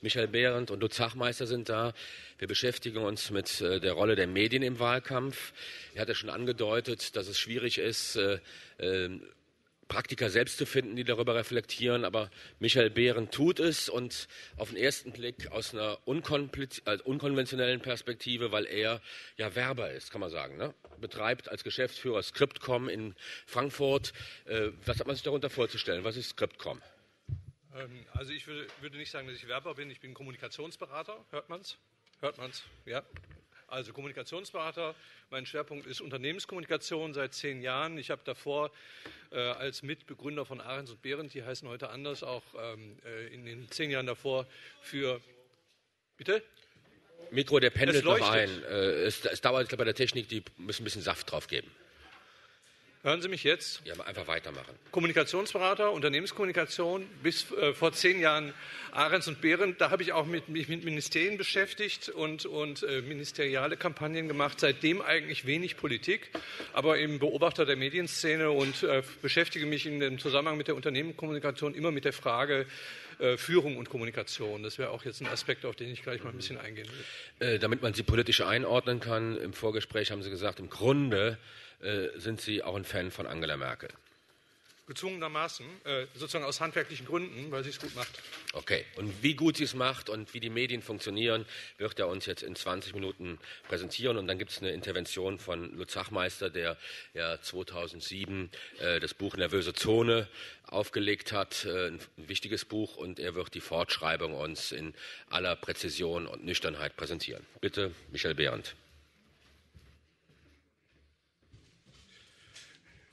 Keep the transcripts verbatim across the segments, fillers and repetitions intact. Michael Behrent und Lutz Hachmeister sind da. Wir beschäftigen uns mit äh, der Rolle der Medien im Wahlkampf. Er hat ja schon angedeutet, dass es schwierig ist, äh, äh, Praktiker selbst zu finden, die darüber reflektieren, aber Michael Behrent tut es und auf den ersten Blick aus einer unkonpliz- also unkonventionellen Perspektive, weil er ja Werber ist, kann man sagen, ne? Betreibt als Geschäftsführer Scriptcom in Frankfurt. Äh, was hat man sich darunter vorzustellen? Was ist Scriptcom? Also ich würde, würde nicht sagen, dass ich Werber bin, ich bin Kommunikationsberater, hört man's? Hört man's? Ja. Also Kommunikationsberater, mein Schwerpunkt ist Unternehmenskommunikation seit zehn Jahren. Ich habe davor äh, als Mitbegründer von Ahrens und Behrendt, die heißen heute anders, auch ähm, äh, in den zehn Jahren davor für... Bitte? Mikro, der pendelt noch ein. Äh, es, es dauert, ich glaube, bei der Technik, die müssen ein bisschen Saft drauf geben. Hören Sie mich jetzt? Ja, einfach weitermachen. Kommunikationsberater, Unternehmenskommunikation, bis äh, vor zehn Jahren Ahrens und Behrendt. Da habe ich auch mit, mich mit Ministerien beschäftigt und, und äh, ministeriale Kampagnen gemacht. Seitdem eigentlich wenig Politik, aber eben Beobachter der Medienszene und äh, beschäftige mich in dem Zusammenhang mit der Unternehmenskommunikation immer mit der Frage äh, Führung und Kommunikation. Das wäre auch jetzt ein Aspekt, auf den ich gleich mal ein bisschen eingehen will. Äh, damit man sie politisch einordnen kann, im Vorgespräch haben Sie gesagt, im Grunde sind Sie auch ein Fan von Angela Merkel? Gezwungenermaßen, sozusagen aus handwerklichen Gründen, weil sie es gut macht. Okay, und wie gut sie es macht und wie die Medien funktionieren, wird er uns jetzt in zwanzig Minuten präsentieren. Und dann gibt es eine Intervention von Lutz Hachmeister, der ja zweitausendsieben äh, das Buch Nervöse Zone aufgelegt hat, äh, ein wichtiges Buch. Und er wird die Fortschreibung uns in aller Präzision und Nüchternheit präsentieren. Bitte, Michael Behrent.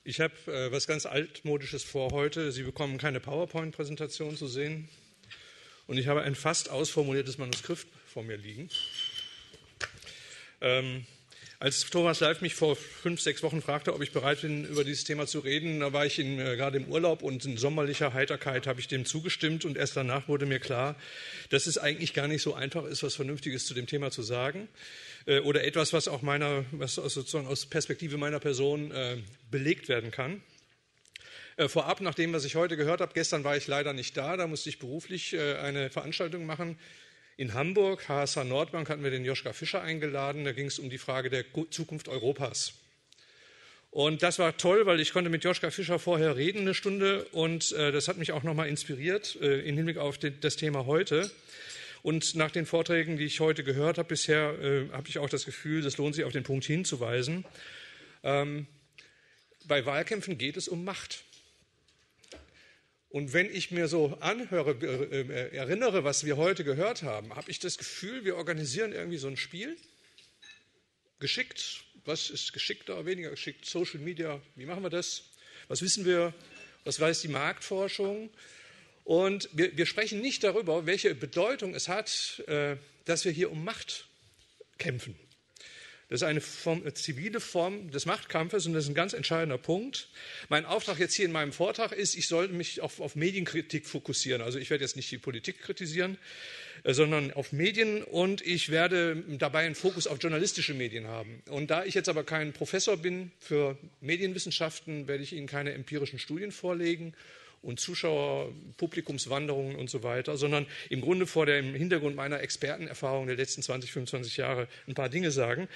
Ich habe äh, was ganz Altmodisches vor heute. Sie bekommen keine PowerPoint-Präsentation zu sehen. Und ich habe ein fast ausformuliertes Manuskript vor mir liegen. Ähm, als Thomas Leif mich vor fünf, sechs Wochen fragte, ob ich bereit bin, über dieses Thema zu reden, da war ich in, äh, gerade im Urlaub und in sommerlicher Heiterkeit habe ich dem zugestimmt. Und erst danach wurde mir klar, dass es eigentlich gar nicht so einfach ist, was Vernünftiges zu dem Thema zu sagen. Oder etwas, was auch meiner, was sozusagen aus Perspektive meiner Person äh, belegt werden kann. Äh, vorab, nach dem, was ich heute gehört habe, gestern war ich leider nicht da, da musste ich beruflich äh, eine Veranstaltung machen. In Hamburg, H S H Nordbank, hatten wir den Joschka Fischer eingeladen, da ging es um die Frage der Zukunft Europas. Und das war toll, weil ich konnte mit Joschka Fischer vorher reden, eine Stunde, und äh, das hat mich auch nochmal inspiriert, äh, im Hinblick auf den, das Thema heute. Und nach den Vorträgen, die ich heute gehört habe bisher, äh, habe ich auch das Gefühl, das lohnt sich, auf den Punkt hinzuweisen. Ähm, bei Wahlkämpfen geht es um Macht. Und wenn ich mir so anhöre, äh, erinnere, was wir heute gehört haben, habe ich das Gefühl, wir organisieren irgendwie so ein Spiel. Geschickt, was ist geschickter, weniger geschickt, Social Media, wie machen wir das? Was wissen wir, was weiß die Marktforschung? Und wir, wir sprechen nicht darüber, welche Bedeutung es hat, äh, dass wir hier um Macht kämpfen. Das ist eine Form, eine zivile Form des Machtkampfes und das ist ein ganz entscheidender Punkt. Mein Auftrag jetzt hier in meinem Vortrag ist, ich sollte mich auf, auf Medienkritik fokussieren. Also ich werde jetzt nicht die Politik kritisieren, äh, sondern auf Medien und ich werde dabei einen Fokus auf journalistische Medien haben. Und da ich jetzt aber kein Professor bin für Medienwissenschaften, werde ich Ihnen keine empirischen Studien vorlegen und Zuschauer, Publikumswanderungen und so weiter, sondern im Grunde vor dem Hintergrund meiner Expertenerfahrung der letzten zwanzig, fünfundzwanzig Jahre ein paar Dinge sagen.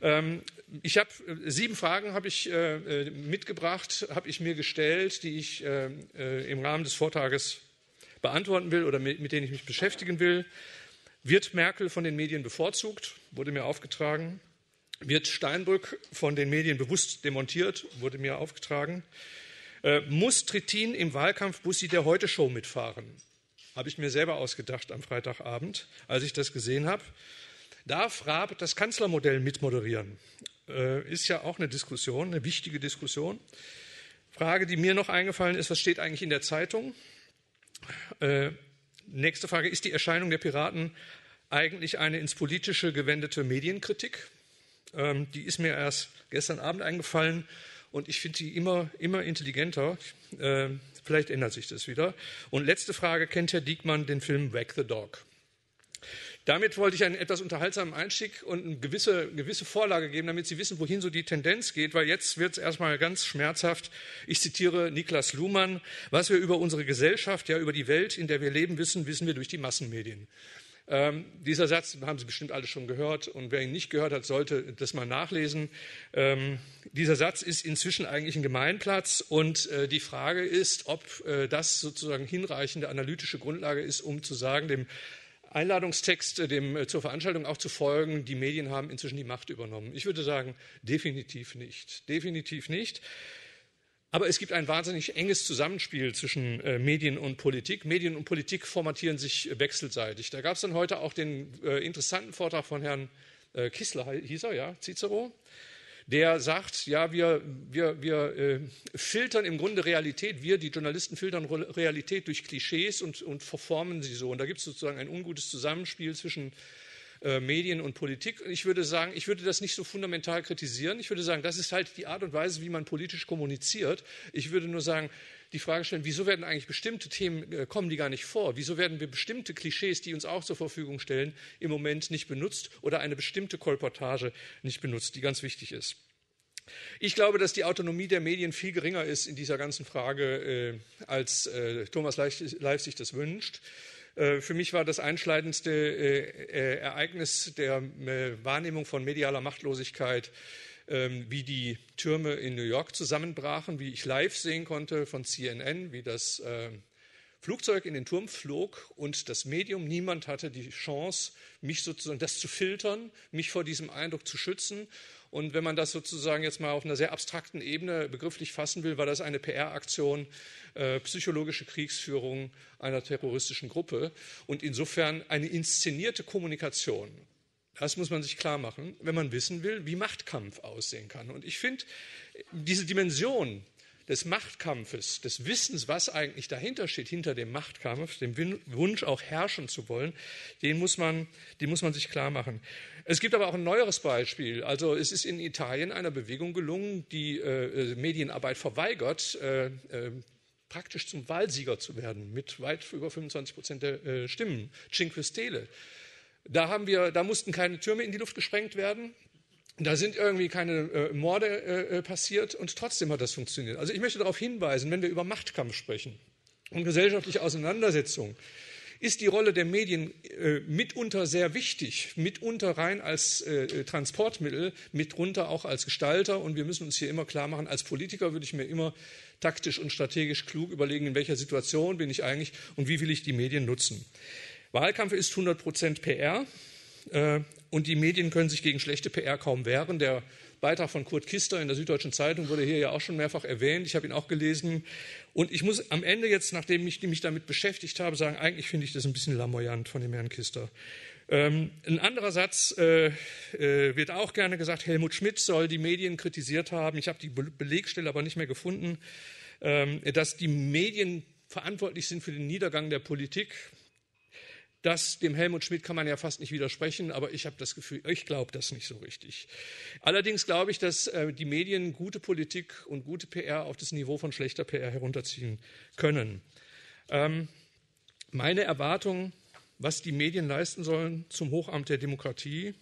Ähm, ich habe sieben Fragen habe ich äh, mitgebracht, habe ich mir gestellt, die ich äh, äh, im Rahmen des Vortrages beantworten will oder mit, mit denen ich mich beschäftigen will. Wird Merkel von den Medien bevorzugt? Wurde mir aufgetragen. Wird Steinbrück von den Medien bewusst demontiert? Wurde mir aufgetragen. Äh, muss Trittin im Wahlkampfbussi der Heute-Show mitfahren? Habe ich mir selber ausgedacht am Freitagabend, als ich das gesehen habe. Darf Raab das Kanzlermodell mitmoderieren? Äh, ist ja auch eine Diskussion, eine wichtige Diskussion. Frage, die mir noch eingefallen ist, was steht eigentlich in der Zeitung? Äh, nächste Frage, ist die Erscheinung der Piraten eigentlich eine ins Politische gewendete Medienkritik? Ähm, die ist mir erst gestern Abend eingefallen. Und ich finde sie immer, immer intelligenter. Äh, vielleicht ändert sich das wieder. Und letzte Frage, kennt Herr Diekmann den Film Wag the Dog? Damit wollte ich einen etwas unterhaltsamen Einstieg und eine gewisse, gewisse Vorlage geben, damit Sie wissen, wohin so die Tendenz geht, weil jetzt wird es erstmal ganz schmerzhaft. Ich zitiere Niklas Luhmann: Was wir über unsere Gesellschaft, ja über die Welt, in der wir leben, wissen, wissen wir durch die Massenmedien. Ähm, dieser Satz haben Sie bestimmt alle schon gehört, und wer ihn nicht gehört hat, sollte das mal nachlesen. Ähm, dieser Satz ist inzwischen eigentlich ein Gemeinplatz, und äh, die Frage ist, ob äh, das sozusagen hinreichende analytische Grundlage ist, um zu sagen, dem Einladungstext, dem äh, zur Veranstaltung auch zu folgen, die Medien haben inzwischen die Macht übernommen. Ich würde sagen, definitiv nicht. Definitiv nicht. Aber es gibt ein wahnsinnig enges Zusammenspiel zwischen äh, Medien und Politik. Medien und Politik formatieren sich äh, wechselseitig. Da gab es dann heute auch den äh, interessanten Vortrag von Herrn äh, Kissler, hieß er, ja, Cicero, der sagt, ja, wir, wir, wir äh, filtern im Grunde Realität, wir, die Journalisten, filtern Realität durch Klischees und, und verformen sie so. Und da gibt es sozusagen ein ungutes Zusammenspiel zwischen Äh, Medien und Politik. Ich würde sagen, ich würde das nicht so fundamental kritisieren. Ich würde sagen, das ist halt die Art und Weise, wie man politisch kommuniziert. Ich würde nur sagen, die Frage stellen, wieso werden eigentlich bestimmte Themen, äh, kommen die gar nicht vor? Wieso werden wir bestimmte Klischees, die uns auch zur Verfügung stellen, im Moment nicht benutzt oder eine bestimmte Kolportage nicht benutzt, die ganz wichtig ist? Ich glaube, dass die Autonomie der Medien viel geringer ist in dieser ganzen Frage, äh, als äh, Thomas Leif sich das wünscht. Für mich war das einschneidendste äh, Ereignis der äh, Wahrnehmung von medialer Machtlosigkeit, ähm, wie die Türme in New York zusammenbrachen, wie ich live sehen konnte von C N N, wie das äh, Flugzeug in den Turm flog und das Medium, niemand hatte die Chance, mich sozusagen das zu filtern, mich vor diesem Eindruck zu schützen. Und wenn man das sozusagen jetzt mal auf einer sehr abstrakten Ebene begrifflich fassen will, war das eine P R-Aktion, äh, psychologische Kriegsführung einer terroristischen Gruppe und insofern eine inszenierte Kommunikation. Das muss man sich klar machen, wenn man wissen will, wie Machtkampf aussehen kann. Und ich finde, diese Dimension des Machtkampfes, des Wissens, was eigentlich dahinter steht, hinter dem Machtkampf, dem Wunsch auch herrschen zu wollen, den muss man, den muss man sich klar machen. Es gibt aber auch ein neueres Beispiel. Also es ist in Italien einer Bewegung gelungen, die äh, Medienarbeit verweigert, äh, äh, praktisch zum Wahlsieger zu werden, mit weit über fünfundzwanzig Prozent der äh, Stimmen. Cinque Stelle. Da haben wir, da mussten keine Türme in die Luft gesprengt werden. Da sind irgendwie keine äh, Morde äh, passiert und trotzdem hat das funktioniert. Also ich möchte darauf hinweisen, wenn wir über Machtkampf sprechen und gesellschaftliche Auseinandersetzungen, ist die Rolle der Medien äh, mitunter sehr wichtig, mitunter rein als äh, Transportmittel, mitunter auch als Gestalter. Und wir müssen uns hier immer klar machen, als Politiker würde ich mir immer taktisch und strategisch klug überlegen, in welcher Situation bin ich eigentlich und wie will ich die Medien nutzen. Wahlkampf ist hundert Prozent P R. Äh, Und die Medien können sich gegen schlechte P R kaum wehren. Der Beitrag von Kurt Kister in der Süddeutschen Zeitung wurde hier ja auch schon mehrfach erwähnt. Ich habe ihn auch gelesen. Und ich muss am Ende jetzt, nachdem ich mich damit beschäftigt habe, sagen, eigentlich finde ich das ein bisschen lamoyant von dem Herrn Kister. Ähm, ein anderer Satz äh, äh, wird auch gerne gesagt, Helmut Schmidt soll die Medien kritisiert haben. Ich habe die Be- Belegstelle aber nicht mehr gefunden, ähm, dass die Medien verantwortlich sind für den Niedergang der Politik. Das, dem Helmut Schmidt kann man ja fast nicht widersprechen, aber ich habe das Gefühl, ich glaube das nicht so richtig. Allerdings glaube ich, dass äh, die Medien gute Politik und gute P R auf das Niveau von schlechter P R herunterziehen können. Ähm, meine Erwartung, was die Medien leisten sollen zum Hochamt der Demokratie,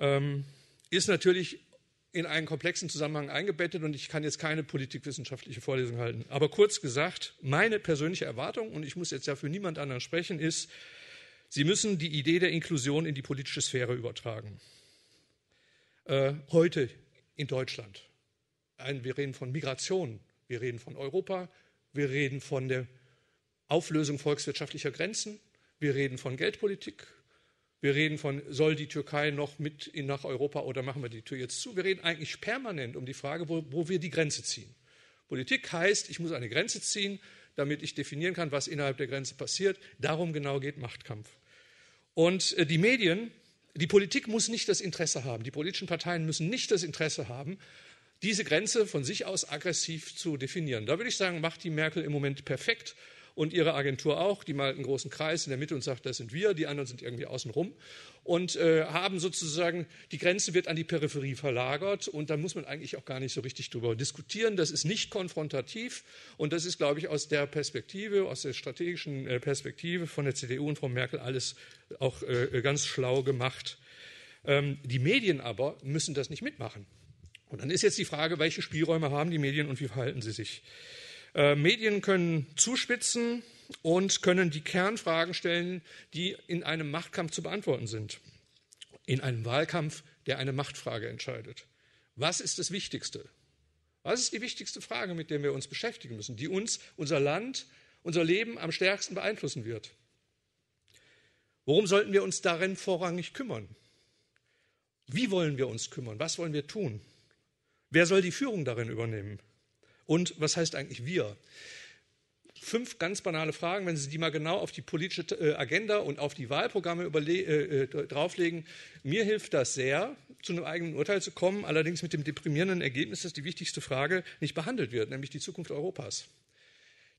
ähm, ist natürlich in einen komplexen Zusammenhang eingebettet und ich kann jetzt keine politikwissenschaftliche Vorlesung halten. Aber kurz gesagt, meine persönliche Erwartung, und ich muss jetzt ja für niemand anderen sprechen, ist, Sie müssen die Idee der Inklusion in die politische Sphäre übertragen. Äh, heute in Deutschland. Ein, wir reden von Migration, wir reden von Europa, wir reden von der Auflösung volkswirtschaftlicher Grenzen, wir reden von Geldpolitik. Wir reden von, soll die Türkei noch mit in nach Europa oder machen wir die Tür jetzt zu? Wir reden eigentlich permanent um die Frage, wo, wo wir die Grenze ziehen. Politik heißt, ich muss eine Grenze ziehen, damit ich definieren kann, was innerhalb der Grenze passiert. Darum genau geht Machtkampf. Und die Medien, die Politik muss nicht das Interesse haben, die politischen Parteien müssen nicht das Interesse haben, diese Grenze von sich aus aggressiv zu definieren. Da würde ich sagen, macht die Merkel im Moment perfekt. und ihre Agentur auch. Die malt einen großen Kreis in der Mitte und sagt, das sind wir, die anderen sind irgendwie außenrum. Und äh, haben sozusagen, die Grenze wird an die Peripherie verlagert und da muss man eigentlich auch gar nicht so richtig drüber diskutieren. Das ist nicht konfrontativ und das ist, glaube ich, aus der Perspektive, aus der strategischen Perspektive von der C D U und Frau Merkel alles auch äh, ganz schlau gemacht. Ähm, die Medien aber müssen das nicht mitmachen. Und dann ist jetzt die Frage, welche Spielräume haben die Medien und wie verhalten sie sich? Äh, Medien können zuspitzen und können die Kernfragen stellen, die in einem Machtkampf zu beantworten sind. In einem Wahlkampf, der eine Machtfrage entscheidet. Was ist das Wichtigste? Was ist die wichtigste Frage, mit der wir uns beschäftigen müssen, die uns, unser Land, unser Leben am stärksten beeinflussen wird? Worum sollten wir uns darin vorrangig kümmern? Wie wollen wir uns kümmern? Was wollen wir tun? Wer soll die Führung darin übernehmen? Und was heißt eigentlich wir? Fünf ganz banale Fragen, wenn Sie die mal genau auf die politische Agenda und auf die Wahlprogramme überle- äh, drauflegen. Mir hilft das sehr, zu einem eigenen Urteil zu kommen, allerdings mit dem deprimierenden Ergebnis, dass die wichtigste Frage nicht behandelt wird, nämlich die Zukunft Europas.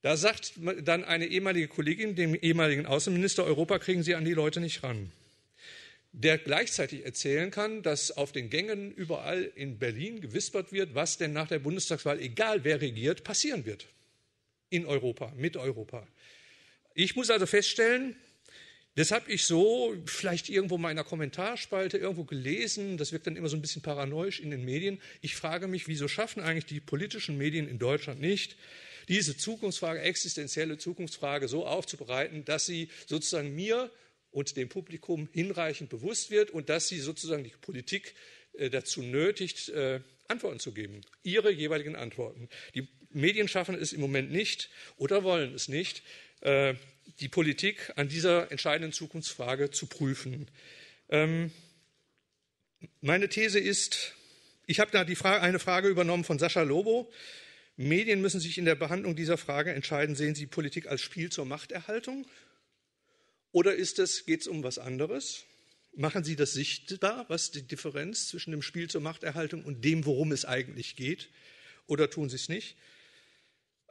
Da sagt dann eine ehemalige Kollegin, dem ehemaligen Außenminister, Europa kriegen Sie an die Leute nicht ran. Der gleichzeitig erzählen kann, dass auf den Gängen überall in Berlin gewispert wird, was denn nach der Bundestagswahl, egal wer regiert, passieren wird. In Europa, mit Europa. Ich muss also feststellen, das habe ich so vielleicht irgendwo mal in einer Kommentarspalte irgendwo gelesen, das wirkt dann immer so ein bisschen paranoisch in den Medien. Ich frage mich, wieso schaffen eigentlich die politischen Medien in Deutschland nicht, diese Zukunftsfrage, existenzielle Zukunftsfrage so aufzubereiten, dass sie sozusagen mir und dem Publikum hinreichend bewusst wird und dass sie sozusagen die Politik äh, dazu nötigt, äh, Antworten zu geben, ihre jeweiligen Antworten. Die Medien schaffen es im Moment nicht oder wollen es nicht, äh, die Politik an dieser entscheidenden Zukunftsfrage zu prüfen. Ähm, meine These ist, ich habe da die Fra- eine Frage übernommen von Sascha Lobo, Medien müssen sich in der Behandlung dieser Frage entscheiden, sehen sie Politik als Spiel zur Machterhaltung? Oder ist es, geht es um was anderes? Machen Sie das sichtbar, was die Differenz zwischen dem Spiel zur Machterhaltung und dem, worum es eigentlich geht? Oder tun Sie es nicht?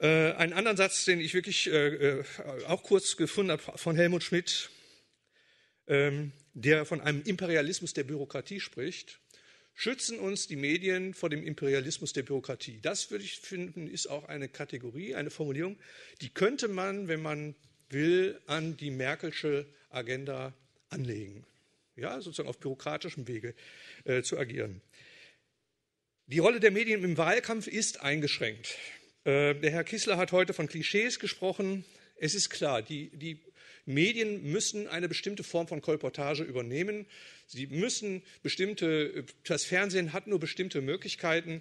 Äh, einen anderen Satz, den ich wirklich äh, auch kurz gefunden habe von Helmut Schmidt, ähm, der von einem Imperialismus der Bürokratie spricht. Schützen uns die Medien vor dem Imperialismus der Bürokratie. Das, würde ich finden, ist auch eine Kategorie, eine Formulierung, die könnte man, wenn man will, an die Merkelsche Agenda anlegen, ja, sozusagen auf bürokratischem Wege äh, zu agieren. Die Rolle der Medien im Wahlkampf ist eingeschränkt. Äh, der Herr Kissler hat heute von Klischees gesprochen. Es ist klar, die, die Medien müssen eine bestimmte Form von Kolportage übernehmen. Sie müssen bestimmte, das Fernsehen hat nur bestimmte Möglichkeiten,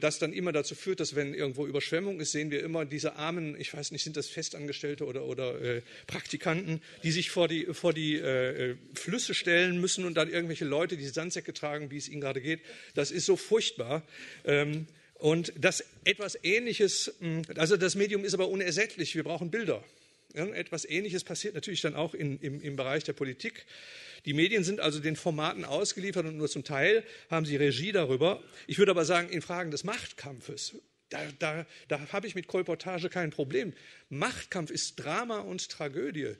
das dann immer dazu führt, dass wenn irgendwo Überschwemmung ist, sehen wir immer diese armen, ich weiß nicht, sind das Festangestellte oder, oder äh, Praktikanten, die sich vor die, vor die äh, Flüsse stellen müssen und dann irgendwelche Leute, die Sandsäcke tragen, wie es ihnen gerade geht. Das ist so furchtbar. Ähm, und das etwas Ähnliches, also das Medium ist aber unersättlich, wir brauchen Bilder. Ja, etwas Ähnliches passiert natürlich dann auch in, im, im Bereich der Politik. Die Medien sind also den Formaten ausgeliefert und nur zum Teil haben sie Regie darüber. Ich würde aber sagen, in Fragen des Machtkampfes, da, da, da habe ich mit Kolportage kein Problem. Machtkampf ist Drama und Tragödie.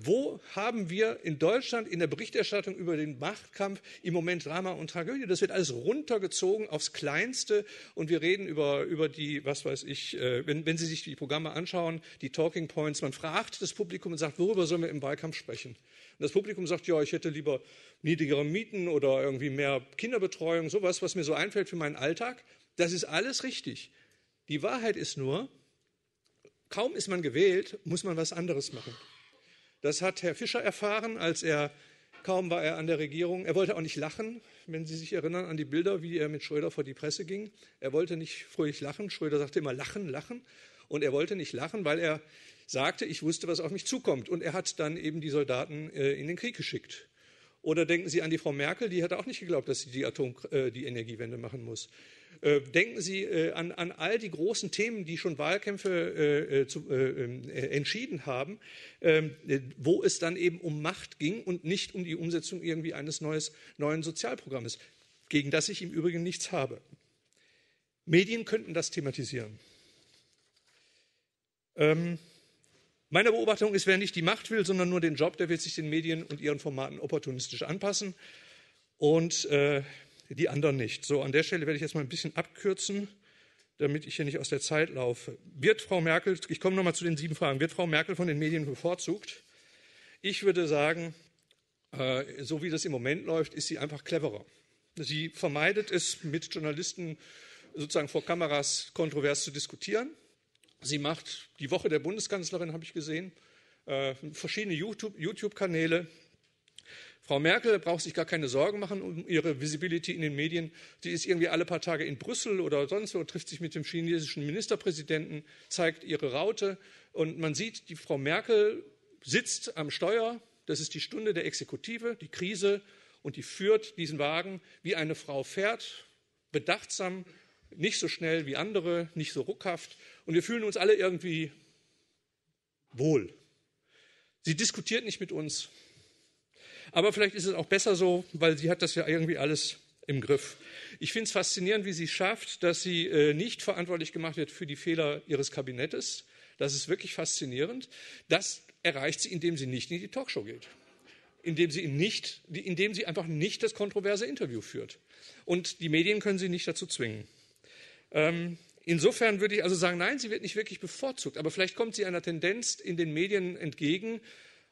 Wo haben wir in Deutschland in der Berichterstattung über den Machtkampf im Moment Drama und Tragödie? Das wird alles runtergezogen aufs Kleinste und wir reden über, über die, was weiß ich, äh, wenn, wenn Sie sich die Programme anschauen, die Talking Points, man fragt das Publikum und sagt, worüber sollen wir im Wahlkampf sprechen? Und das Publikum sagt, ja, ich hätte lieber niedrigere Mieten oder irgendwie mehr Kinderbetreuung, sowas, was mir so einfällt für meinen Alltag. Das ist alles richtig. Die Wahrheit ist nur, kaum ist man gewählt, muss man was anderes machen. Das hat Herr Fischer erfahren, als er, kaum war er an der Regierung, er wollte auch nicht lachen, wenn Sie sich erinnern an die Bilder, wie er mit Schröder vor die Presse ging. Er wollte nicht fröhlich lachen, Schröder sagte immer lachen, lachen und er wollte nicht lachen, weil er sagte, ich wusste, was auf mich zukommt und er hat dann eben die Soldaten äh, in den Krieg geschickt. Oder denken Sie an die Frau Merkel, die hat auch nicht geglaubt, dass sie die, Atom, äh, die Energiewende machen muss. Äh, denken Sie äh, an, an all die großen Themen, die schon Wahlkämpfe äh, zu, äh, entschieden haben, äh, wo es dann eben um Macht ging und nicht um die Umsetzung irgendwie eines neues, neuen Sozialprogrammes, gegen das ich im Übrigen nichts habe. Medien könnten das thematisieren. Ähm, Meine Beobachtung ist, wer nicht die Macht will, sondern nur den Job, der wird sich den Medien und ihren Formaten opportunistisch anpassen und äh, die anderen nicht. So, an der Stelle werde ich jetzt mal ein bisschen abkürzen, damit ich hier nicht aus der Zeit laufe. Wird Frau Merkel, ich komme nochmal zu den sieben Fragen, wird Frau Merkel von den Medien bevorzugt? Ich würde sagen, äh, so wie das im Moment läuft, ist sie einfach cleverer. Sie vermeidet es, mit Journalisten sozusagen vor Kameras kontrovers zu diskutieren. Sie macht die Woche der Bundeskanzlerin, habe ich gesehen, äh, verschiedene YouTube-Kanäle. Frau Merkel braucht sich gar keine Sorgen machen um ihre Visibility in den Medien. Sie ist irgendwie alle paar Tage in Brüssel oder sonst wo, trifft sich mit dem chinesischen Ministerpräsidenten, zeigt ihre Raute. Und man sieht, die Frau Merkel sitzt am Steuer. Das ist die Stunde der Exekutive, die Krise. Und die führt diesen Wagen, wie eine Frau fährt, bedachtsam, nicht so schnell wie andere, nicht so ruckhaft. Und wir fühlen uns alle irgendwie wohl. Sie diskutiert nicht mit uns. Aber vielleicht ist es auch besser so, weil sie hat das ja irgendwie alles im Griff. Ich finde es faszinierend, wie sie es schafft, dass sie äh, nicht verantwortlich gemacht wird für die Fehler ihres Kabinettes. Das ist wirklich faszinierend. Das erreicht sie, indem sie nicht in die Talkshow geht. Indem sie, nicht, indem sie einfach nicht das kontroverse Interview führt. Und die Medien können sie nicht dazu zwingen. Ähm, insofern würde ich also sagen, nein, sie wird nicht wirklich bevorzugt. Aber vielleicht kommt sie einer Tendenz in den Medien entgegen,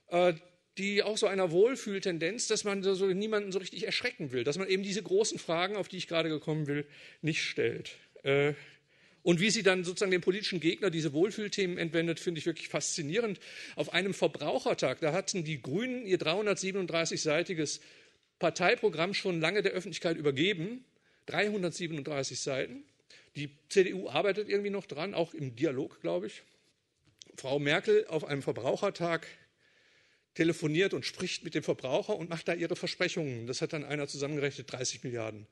äh, die auch so einer Wohlfühltendenz, dass man so niemanden so richtig erschrecken will, dass man eben diese großen Fragen, auf die ich gerade gekommen will, nicht stellt. Äh, und wie sie dann sozusagen dem politischen Gegner diese Wohlfühlthemen entwendet, finde ich wirklich faszinierend. Auf einem Verbrauchertag, da hatten die Grünen ihr dreihundertsiebenunddreißig-seitiges Parteiprogramm schon lange der Öffentlichkeit übergeben, dreihundertsiebenunddreißig Seiten. Die C D U arbeitet irgendwie noch dran, auch im Dialog, glaube ich. Frau Merkel auf einem Verbrauchertag telefoniert und spricht mit dem Verbraucher und macht da ihre Versprechungen. Das hat dann einer zusammengerechnet, dreißig Milliarden.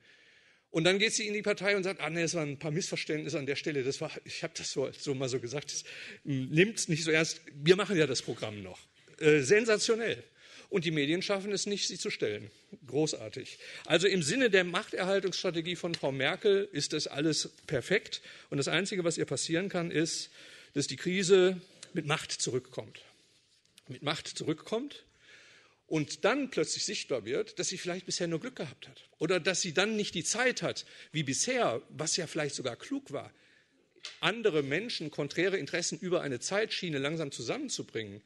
Und dann geht sie in die Partei und sagt, ah nee, das waren ein paar Missverständnisse an der Stelle. Das war, ich habe das so, so mal so gesagt, nimmt es nicht so ernst. Wir machen ja das Programm noch. Äh, sensationell. Und die Medien schaffen es nicht, sie zu stellen. Großartig. Also im Sinne der Machterhaltungsstrategie von Frau Merkel ist das alles perfekt. Und das Einzige, was ihr passieren kann, ist, dass die Krise mit Macht zurückkommt. mit Macht zurückkommt und dann plötzlich sichtbar wird, dass sie vielleicht bisher nur Glück gehabt hat oder dass sie dann nicht die Zeit hat, wie bisher, was ja vielleicht sogar klug war, andere Menschen, konträre Interessen über eine Zeitschiene langsam zusammenzubringen,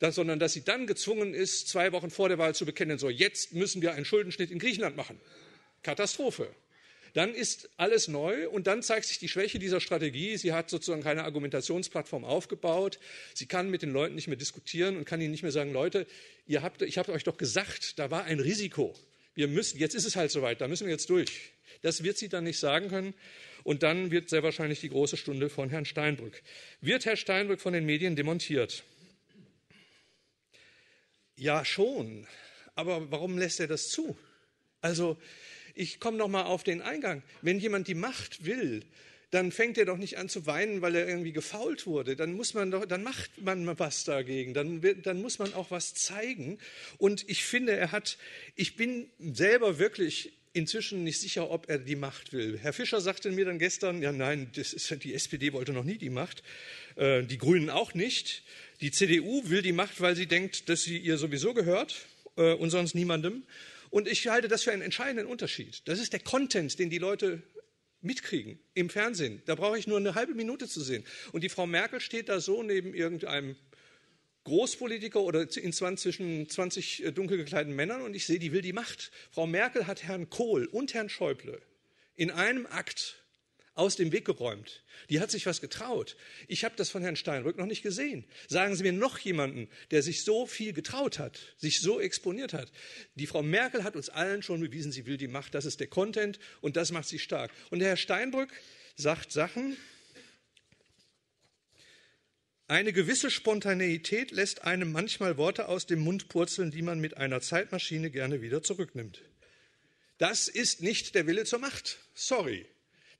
dass, sondern dass sie dann gezwungen ist, zwei Wochen vor der Wahl zu bekennen, so jetzt müssen wir einen Schuldenschnitt in Griechenland machen. Katastrophe. Dann ist alles neu und dann zeigt sich die Schwäche dieser Strategie. Sie hat sozusagen keine Argumentationsplattform aufgebaut. Sie kann mit den Leuten nicht mehr diskutieren und kann ihnen nicht mehr sagen, Leute, ihr habt, ich habe euch doch gesagt, da war ein Risiko. Wir müssen, jetzt ist es halt soweit, da müssen wir jetzt durch. Das wird sie dann nicht sagen können. Und dann wird sehr wahrscheinlich die große Stunde von Herrn Steinbrück. Wird Herr Steinbrück von den Medien demontiert? Ja, schon. Aber warum lässt er das zu? Also... Ich komme nochmal auf den Eingang. Wenn jemand die Macht will, dann fängt er doch nicht an zu weinen, weil er irgendwie gefault wurde. Dann muss man doch, dann macht man was dagegen. Dann, dann muss man auch was zeigen. Und ich finde, er hat, ich bin selber wirklich inzwischen nicht sicher, ob er die Macht will. Herr Fischer sagte mir dann gestern, ja nein, das ist, die S P D wollte noch nie die Macht, äh, die Grünen auch nicht. Die C D U will die Macht, weil sie denkt, dass sie ihr sowieso gehört äh, und sonst niemandem. Und ich halte das für einen entscheidenden Unterschied. Das ist der Content, den die Leute mitkriegen im Fernsehen. Da brauche ich nur eine halbe Minute zu sehen. Und die Frau Merkel steht da so neben irgendeinem Großpolitiker oder in zwanzig, zwischen zwanzig dunkel gekleideten Männern und ich sehe, die will die Macht. Frau Merkel hat Herrn Kohl und Herrn Schäuble in einem Akt aus dem Weg geräumt. Die hat sich was getraut. Ich habe das von Herrn Steinbrück noch nicht gesehen. Sagen Sie mir noch jemanden, der sich so viel getraut hat, sich so exponiert hat. Die Frau Merkel hat uns allen schon bewiesen, sie will die Macht. Das ist der Content und das macht sie stark. Und der Herr Steinbrück sagt Sachen. Eine gewisse Spontaneität lässt einem manchmal Worte aus dem Mund purzeln, die man mit einer Zeitmaschine gerne wieder zurücknimmt. Das ist nicht der Wille zur Macht. Sorry.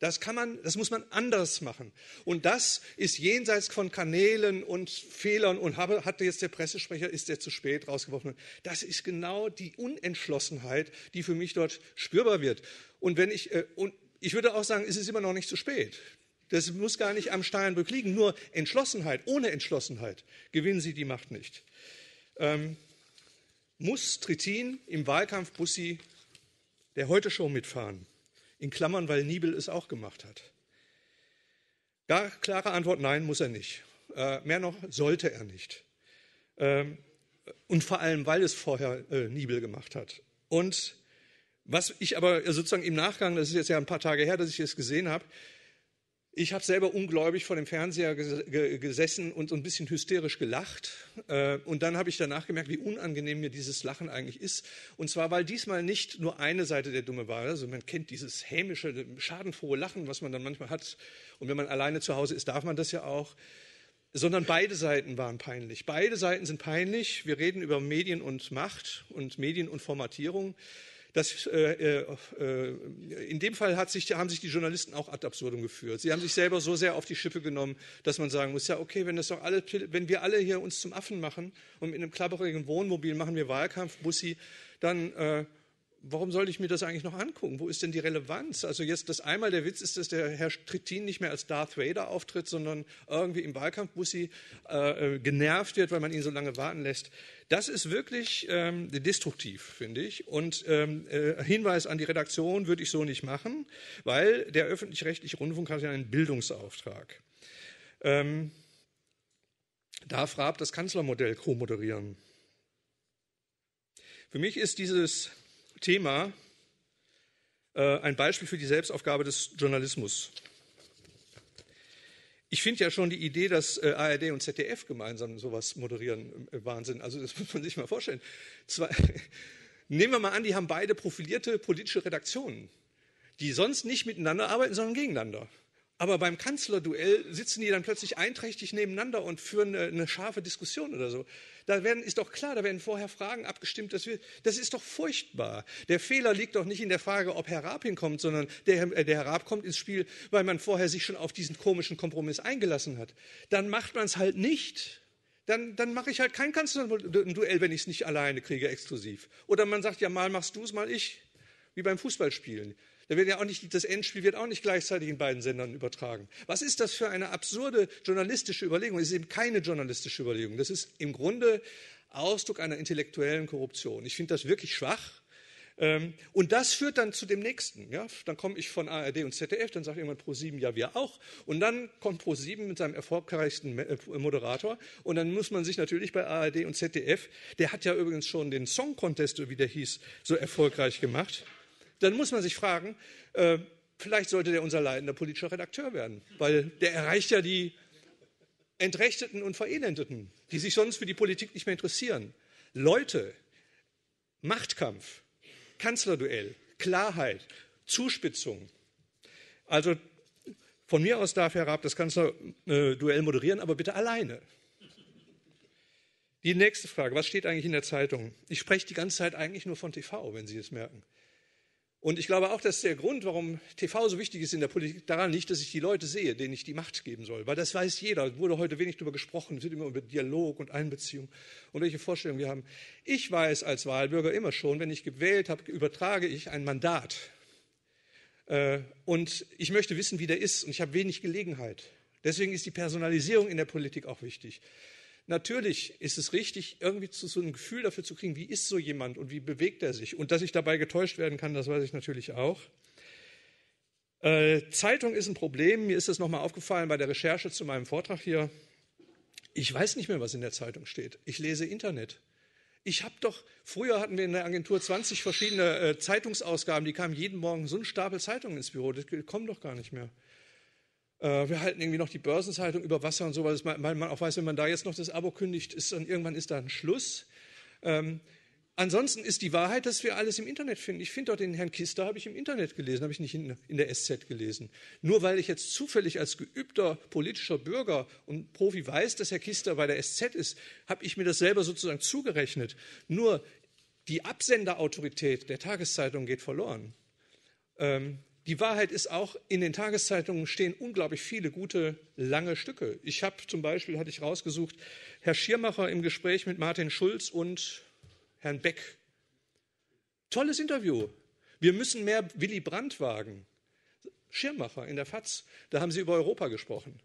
Das kann man, das muss man anders machen. Und das ist jenseits von Kanälen und Fehlern. Und habe, hatte jetzt der Pressesprecher, ist der zu spät rausgeworfen. Das ist genau die Unentschlossenheit, die für mich dort spürbar wird. Und wenn ich, äh, und ich würde auch sagen, es ist immer noch nicht zu spät. Das muss gar nicht am Steinbrück liegen. Nur Entschlossenheit, ohne Entschlossenheit gewinnen Sie die Macht nicht. Ähm, muss Trittin im Wahlkampfbussi der Heute-Show mitfahren? In Klammern, weil Niebel es auch gemacht hat. Gar klare Antwort, nein, muss er nicht. Äh, mehr noch, sollte er nicht. Ähm, und vor allem, weil es vorher äh, Niebel gemacht hat. Und was ich aber sozusagen im Nachgang, das ist jetzt ja ein paar Tage her, dass ich es gesehen habe, ich habe selber ungläubig vor dem Fernseher gesessen und so ein bisschen hysterisch gelacht. Und dann habe ich danach gemerkt, wie unangenehm mir dieses Lachen eigentlich ist. Und zwar, weil diesmal nicht nur eine Seite der Dumme war. Also man kennt dieses hämische, schadenfrohe Lachen, was man dann manchmal hat. Und wenn man alleine zu Hause ist, darf man das ja auch. Sondern beide Seiten waren peinlich. Beide Seiten sind peinlich. Wir reden über Medien und Macht und Medien und Formatierung. Das, äh, äh, in dem Fall hat sich, haben sich die Journalisten auch ad absurdum geführt. Sie haben sich selber so sehr auf die Schippe genommen, dass man sagen muss, ja okay, wenn, das doch alle, wenn wir alle hier uns zum Affen machen und in einem klapperigen Wohnmobil machen wir Wahlkampfbussi, dann äh, warum sollte ich mir das eigentlich noch angucken? Wo ist denn die Relevanz? Also jetzt das einmal der Witz ist, dass der Herr Trittin nicht mehr als Darth Vader auftritt, sondern irgendwie im Wahlkampfbussi äh, genervt wird, weil man ihn so lange warten lässt. Das ist wirklich ähm, destruktiv, finde ich. Und ähm, äh, Hinweis an die Redaktion würde ich so nicht machen, weil der öffentlich-rechtliche Rundfunk hat ja einen Bildungsauftrag. Ähm, darf Raab das Kanzlermodell co-moderieren? Für mich ist dieses Thema äh, ein Beispiel für die Selbstaufgabe des Journalismus. Ich finde ja schon die Idee, dass äh, A R D und Z D F gemeinsam sowas moderieren, äh, Wahnsinn. Also das muss man sich mal vorstellen. Zwei, nehmen wir mal an, die haben beide profilierte politische Redaktionen, die sonst nicht miteinander arbeiten, sondern gegeneinander. Aber beim Kanzlerduell sitzen die dann plötzlich einträchtig nebeneinander und führen eine, eine scharfe Diskussion oder so. Da werden, ist doch klar, da werden vorher Fragen abgestimmt. Dass wir, das ist doch furchtbar. Der Fehler liegt doch nicht in der Frage, ob Herr Raab hinkommt, sondern der, der Herr Raab kommt ins Spiel, weil man vorher sich schon auf diesen komischen Kompromiss eingelassen hat. Dann macht man es halt nicht. Dann, dann mache ich halt kein Kanzlerduell, wenn ich es nicht alleine kriege, exklusiv. Oder man sagt, ja, mal machst du es, mal ich. Wie beim Fußballspielen. Da wird ja auch nicht, das Endspiel wird auch nicht gleichzeitig in beiden Sendern übertragen. Was ist das für eine absurde journalistische Überlegung? Das ist eben keine journalistische Überlegung. Das ist im Grunde Ausdruck einer intellektuellen Korruption. Ich finde das wirklich schwach. Und das führt dann zu dem Nächsten. Ja? Dann komme ich von A R D und Z D F, dann sagt irgendwann ProSieben, ja, wir auch. Und dann kommt ProSieben mit seinem erfolgreichsten Moderator. Und dann muss man sich natürlich bei A R D und Z D F, der hat ja übrigens schon den Song Contest, wie der hieß, so erfolgreich gemacht. Dann muss man sich fragen, äh, vielleicht sollte der unser leitender politischer Redakteur werden, weil der erreicht ja die Entrechteten und Verelendeten, die sich sonst für die Politik nicht mehr interessieren. Leute, Machtkampf, Kanzlerduell, Klarheit, Zuspitzung. Also von mir aus darf Herr Raab das Kanzlerduell moderieren, aber bitte alleine. Die nächste Frage, was steht eigentlich in der Zeitung? Ich spreche die ganze Zeit eigentlich nur von T V, wenn Sie es merken. Und ich glaube auch, dass der Grund, warum T V so wichtig ist in der Politik, daran liegt, dass ich die Leute sehe, denen ich die Macht geben soll. Weil das weiß jeder, wurde heute wenig darüber gesprochen, es wird immer über Dialog und Einbeziehung und welche Vorstellungen wir haben. Ich weiß als Wahlbürger immer schon, wenn ich gewählt habe, übertrage ich ein Mandat. Und ich möchte wissen, wie der ist und ich habe wenig Gelegenheit. Deswegen ist die Personalisierung in der Politik auch wichtig. Natürlich ist es richtig, irgendwie zu, so ein Gefühl dafür zu kriegen, wie ist so jemand und wie bewegt er sich. Und dass ich dabei getäuscht werden kann, das weiß ich natürlich auch. Äh, Zeitung ist ein Problem. Mir ist das nochmal aufgefallen bei der Recherche zu meinem Vortrag hier. Ich weiß nicht mehr, was in der Zeitung steht. Ich lese Internet. Ich habe doch, früher hatten wir in der Agentur zwanzig verschiedene äh, Zeitungsausgaben, die kamen jeden Morgen so ein Stapel Zeitungen ins Büro. Das kommen doch gar nicht mehr. Wir halten irgendwie noch die Börsenzeitung über Wasser und so, weil man auch weiß, wenn man da jetzt noch das Abo kündigt, ist dann irgendwann ist da ein Schluss. Ähm, ansonsten ist die Wahrheit, dass wir alles im Internet finden. Ich finde doch den Herrn Kister, habe ich im Internet gelesen, habe ich nicht in, in der S Z gelesen. Nur weil ich jetzt zufällig als geübter politischer Bürger und Profi weiß, dass Herr Kister bei der S Z ist, habe ich mir das selber sozusagen zugerechnet. Nur die Absenderautorität der Tageszeitung geht verloren. Ähm, Die Wahrheit ist auch, in den Tageszeitungen stehen unglaublich viele gute, lange Stücke. Ich habe zum Beispiel, hatte ich rausgesucht, Herr Schirmacher im Gespräch mit Martin Schulz und Herrn Beck. Tolles Interview. Wir müssen mehr Willy Brandt wagen. Schirmacher in der F A Z, da haben sie über Europa gesprochen.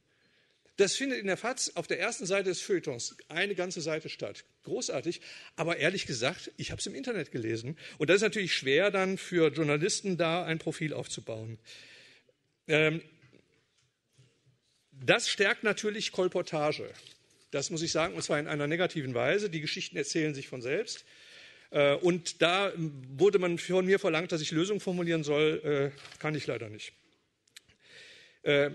Das findet in der F A Z auf der ersten Seite des Feuilletons eine ganze Seite statt. Großartig, aber ehrlich gesagt, ich habe es im Internet gelesen. Und das ist natürlich schwer dann für Journalisten, da ein Profil aufzubauen. Ähm, das stärkt natürlich Kolportage. Das muss ich sagen, und zwar in einer negativen Weise. Die Geschichten erzählen sich von selbst. Äh, und da wurde man von mir verlangt, dass ich Lösungen formulieren soll. Äh, kann ich leider nicht. Äh,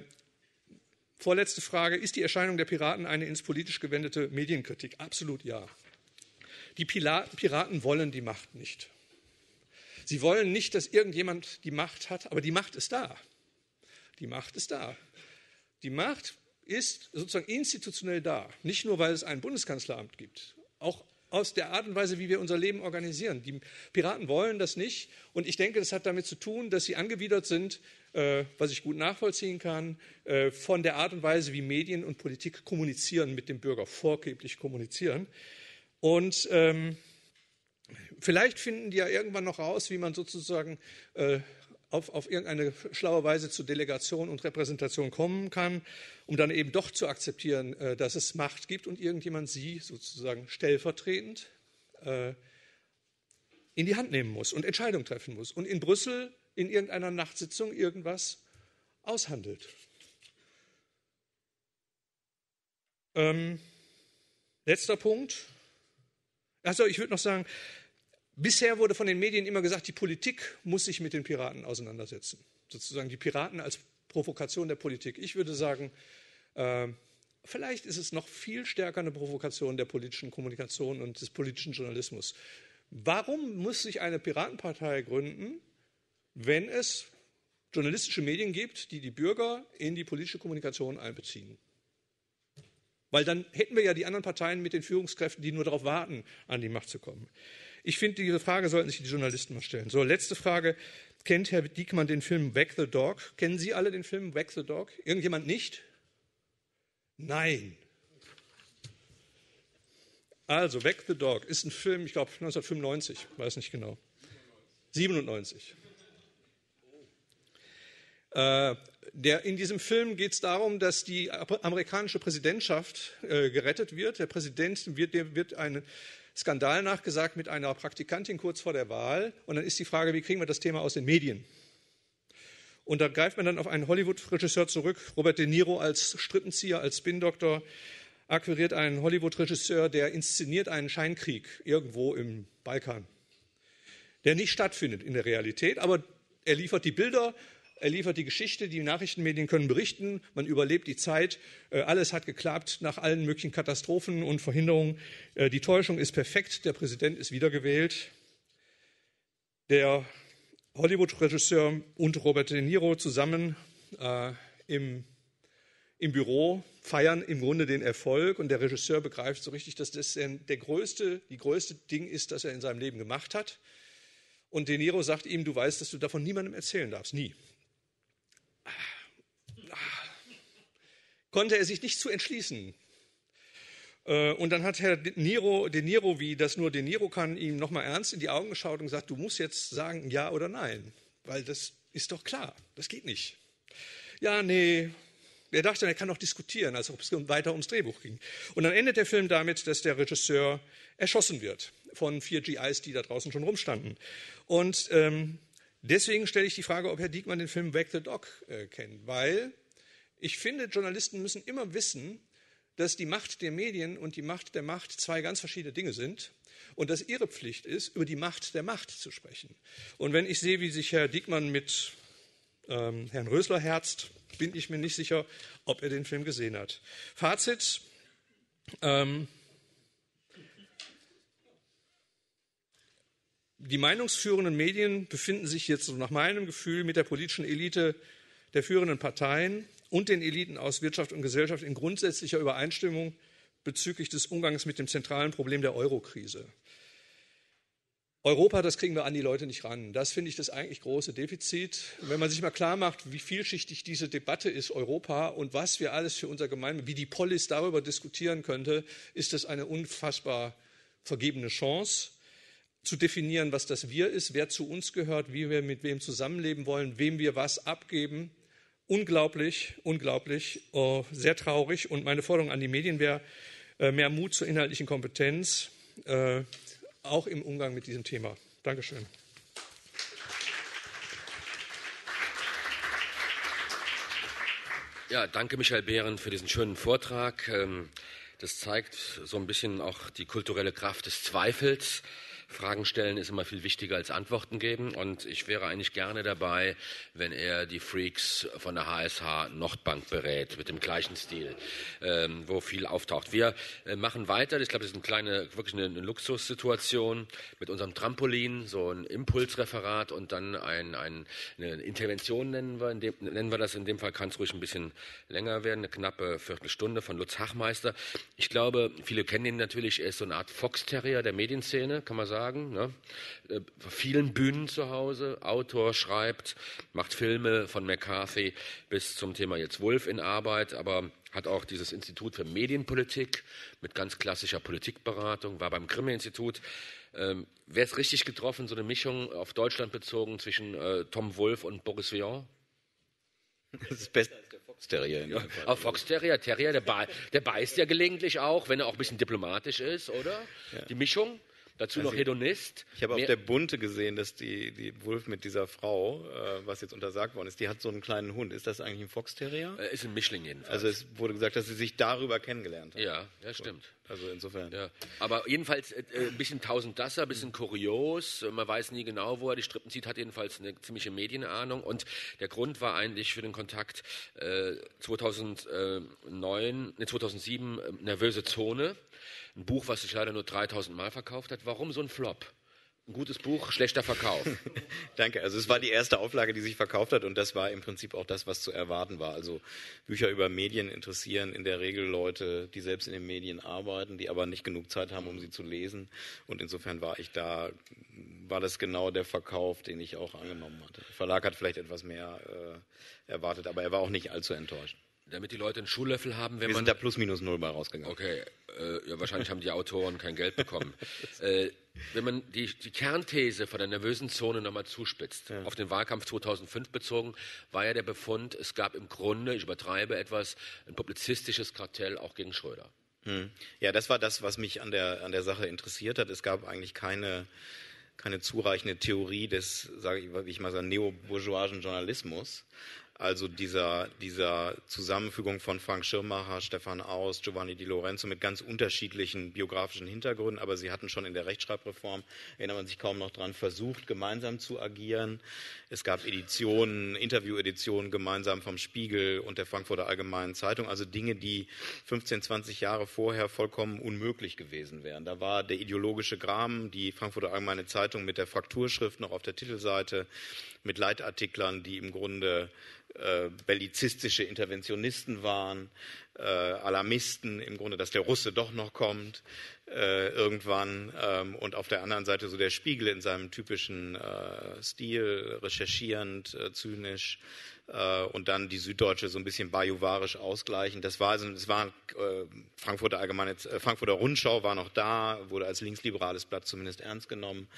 Vorletzte Frage, ist die Erscheinung der Piraten eine ins politisch gewendete Medienkritik? Absolut ja. Die Piraten wollen die Macht nicht. Sie wollen nicht, dass irgendjemand die Macht hat, aber die Macht ist da. Die Macht ist da. Die Macht ist sozusagen institutionell da. Nicht nur, weil es ein Bundeskanzleramt gibt, auch aus der Art und Weise, wie wir unser Leben organisieren. Die Piraten wollen das nicht. Und ich denke, das hat damit zu tun, dass sie angewidert sind, äh, was ich gut nachvollziehen kann, äh, von der Art und Weise, wie Medien und Politik kommunizieren mit dem Bürger, vorgeblich kommunizieren. Und ähm, vielleicht finden die ja irgendwann noch raus, wie man sozusagen äh, auf, auf irgendeine schlaue Weise zu Delegation und Repräsentation kommen kann, um dann eben doch zu akzeptieren, äh, dass es Macht gibt und irgendjemand sie sozusagen stellvertretend äh, in die Hand nehmen muss und Entscheidungen treffen muss und in Brüssel in irgendeiner Nachtsitzung irgendwas aushandelt. Ähm, letzter Punkt. Achso, ich würde noch sagen, bisher wurde von den Medien immer gesagt, die Politik muss sich mit den Piraten auseinandersetzen. Sozusagen die Piraten als Provokation der Politik. Ich würde sagen, äh, vielleicht ist es noch viel stärker eine Provokation der politischen Kommunikation und des politischen Journalismus. Warum muss sich eine Piratenpartei gründen, wenn es journalistische Medien gibt, die die Bürger in die politische Kommunikation einbeziehen? Weil dann hätten wir ja die anderen Parteien mit den Führungskräften, die nur darauf warten, an die Macht zu kommen. Ich finde, diese Frage sollten sich die Journalisten mal stellen. So, letzte Frage. Kennt Herr Diekmann den Film Wag the Dog? Kennen Sie alle den Film Wag the Dog? Irgendjemand nicht? Nein. Also, Wag the Dog ist ein Film, ich glaube, neunzehnhundertfünfundneunzig, weiß nicht genau. siebenundneunzig. Äh, der, in diesem Film geht es darum, dass die amerikanische Präsidentschaft äh, gerettet wird. Der Präsident wird, der wird einen Skandal nachgesagt mit einer Praktikantin kurz vor der Wahl. Und dann ist die Frage, wie kriegen wir das Thema aus den Medien? Und da greift man dann auf einen Hollywood-Regisseur zurück. Robert De Niro als Strippenzieher, als Spin-Doktor, akquiriert einen Hollywood-Regisseur, der inszeniert einen Scheinkrieg irgendwo im Balkan, der nicht stattfindet in der Realität, aber er liefert die Bilder. Er liefert die Geschichte, die Nachrichtenmedien können berichten, man überlebt die Zeit, alles hat geklappt nach allen möglichen Katastrophen und Verhinderungen. Die Täuschung ist perfekt, der Präsident ist wiedergewählt. Der Hollywood-Regisseur und Robert De Niro zusammen äh, im, im Büro feiern im Grunde den Erfolg und der Regisseur begreift so richtig, dass das der größte, die größte Ding ist, das er in seinem Leben gemacht hat. Und De Niro sagt ihm, du weißt, dass du davon niemandem erzählen darfst, nie. Konnte er sich nicht zu entschließen. Und dann hat Herr De Niro, De Niro, wie das nur De Niro kann, ihm nochmal ernst in die Augen geschaut und gesagt, du musst jetzt sagen ja oder nein, weil das ist doch klar, das geht nicht. Ja, nee, er dachte, er kann noch diskutieren, als ob es weiter ums Drehbuch ging. Und dann endet der Film damit, dass der Regisseur erschossen wird von vier G Is, die da draußen schon rumstanden. Und ähm, deswegen stelle ich die Frage, ob Herr Diekmann den Film Wag the Dog äh, kennt, weil ich finde, Journalisten müssen immer wissen, dass die Macht der Medien und die Macht der Macht zwei ganz verschiedene Dinge sind und dass ihre Pflicht ist, über die Macht der Macht zu sprechen. Und wenn ich sehe, wie sich Herr Diekmann mit ähm, Herrn Rösler herzt, bin ich mir nicht sicher, ob er den Film gesehen hat. Fazit. Ähm, Die meinungsführenden Medien befinden sich jetzt so nach meinem Gefühl mit der politischen Elite der führenden Parteien und den Eliten aus Wirtschaft und Gesellschaft in grundsätzlicher Übereinstimmung bezüglich des Umgangs mit dem zentralen Problem der Euro-Krise. Europa, das kriegen wir an die Leute nicht ran. Das finde ich das eigentlich große Defizit. Wenn man sich mal klar macht, wie vielschichtig diese Debatte ist, Europa, und was wir alles für unser Gemeinwesen, wie die Polis darüber diskutieren könnte, ist das eine unfassbar vergebene Chance, zu definieren, was das Wir ist, wer zu uns gehört, wie wir mit wem zusammenleben wollen, wem wir was abgeben, Unglaublich, unglaublich, oh, sehr traurig. Und meine Forderung an die Medien wäre äh, mehr Mut zur inhaltlichen Kompetenz, äh, auch im Umgang mit diesem Thema. Dankeschön. Ja, danke Michael Behrent für diesen schönen Vortrag. Ähm, das zeigt so ein bisschen auch die kulturelle Kraft des Zweifels. Fragen stellen ist immer viel wichtiger als Antworten geben, und ich wäre eigentlich gerne dabei, wenn er die Freaks von der H S H Nordbank berät, mit dem gleichen Stil, ähm, wo viel auftaucht. Wir äh, machen weiter. Ich glaube, das ist eine kleine, wirklich eine, eine Luxussituation mit unserem Trampolin, so ein Impulsreferat und dann ein, ein, eine Intervention nennen wir, in dem, nennen wir das. In dem Fall kann es ruhig ein bisschen länger werden, eine knappe Viertelstunde von Lutz Hachmeister. Ich glaube, viele kennen ihn natürlich, er ist so eine Art Fox-Terrier der Medienszene, kann man sagen. Sagen, ne? Auf vielen Bühnen zu Hause, Autor, schreibt, macht Filme von McCarthy bis zum Thema jetzt Wolf in Arbeit, aber hat auch dieses Institut für Medienpolitik mit ganz klassischer Politikberatung, war beim Grimme-Institut. Ähm, wäre es richtig getroffen, so eine Mischung auf Deutschland bezogen zwischen äh, Tom Wolf und Boris Vian? Das ist besser als der Fox-Terrier. Ja, auch Fox-Terrier, Terrier, der, ba- der beißt ja gelegentlich auch, wenn er auch ein bisschen diplomatisch ist, oder? Ja. Die Mischung? Dazu also noch Hedonist. Ich, ich habe auf der Bunte gesehen, dass die, die Wolf mit dieser Frau, äh, was jetzt untersagt worden ist, die hat so einen kleinen Hund. Ist das eigentlich ein Fox-Terrier? Äh, ist ein Mischling jedenfalls. Also es wurde gesagt, dass sie sich darüber kennengelernt haben. Ja, ja, stimmt. Also insofern. Ja. Aber jedenfalls äh, ein bisschen Tausenddasser, ein bisschen kurios. Man weiß nie genau, wo er die Strippen zieht, hat jedenfalls eine ziemliche Medienahnung. Und der Grund war eigentlich für den Kontakt äh, zweitausendneun, nee, zweitausendsieben, äh, Nervöse Zone. Ein Buch, was sich leider nur dreitausend Mal verkauft hat. Warum so ein Flop? Ein gutes Buch, schlechter Verkauf. Danke. Also es war die erste Auflage, die sich verkauft hat, und das war im Prinzip auch das, was zu erwarten war. Also Bücher über Medien interessieren in der Regel Leute, die selbst in den Medien arbeiten, die aber nicht genug Zeit haben, um sie zu lesen. Und insofern war ich da, war das genau der Verkauf, den ich auch angenommen hatte. Der Verlag hat vielleicht etwas mehr äh, erwartet, aber er war auch nicht allzu enttäuscht. Damit die Leute einen Schuhlöffel haben, wenn wir man... Wir sind da plus minus null bei rausgegangen. Okay, äh, ja, wahrscheinlich haben die Autoren kein Geld bekommen. äh, wenn man die, die Kernthese von der nervösen Zone nochmal zuspitzt, ja. Auf den Wahlkampf zweitausendfünf bezogen, war ja der Befund, es gab im Grunde, ich übertreibe etwas, ein publizistisches Kartell auch gegen Schröder. Hm. Ja, das war das, was mich an der, an der Sache interessiert hat. Es gab eigentlich keine... keine zureichende Theorie des, sage ich, wie ich mal sagen, neobourgeoisen Journalismus, also dieser, dieser Zusammenfügung von Frank Schirmacher, Stefan Aust, Giovanni Di Lorenzo mit ganz unterschiedlichen biografischen Hintergründen, aber sie hatten schon in der Rechtschreibreform, erinnert man sich kaum noch dran, versucht, gemeinsam zu agieren. Es gab Editionen, Interview-Editionen gemeinsam vom Spiegel und der Frankfurter Allgemeinen Zeitung, also Dinge, die fünfzehn, zwanzig Jahre vorher vollkommen unmöglich gewesen wären. Da war der ideologische Graben, die Frankfurter Allgemeine Zeitung mit der Frakturschrift noch auf der Titelseite, mit Leitartiklern, die im Grunde Äh, bellizistische Interventionisten waren, äh, Alarmisten, im Grunde, dass der Russe doch noch kommt äh, irgendwann. Ähm, und auf der anderen Seite so der Spiegel in seinem typischen äh, Stil, recherchierend, äh, zynisch. Äh, und dann die Süddeutsche so ein bisschen bajuvarisch ausgleichen. Das war, also, das war äh, Frankfurter Allgemeine, äh, Frankfurter Rundschau war noch da, wurde als linksliberales Blatt zumindest ernst genommen.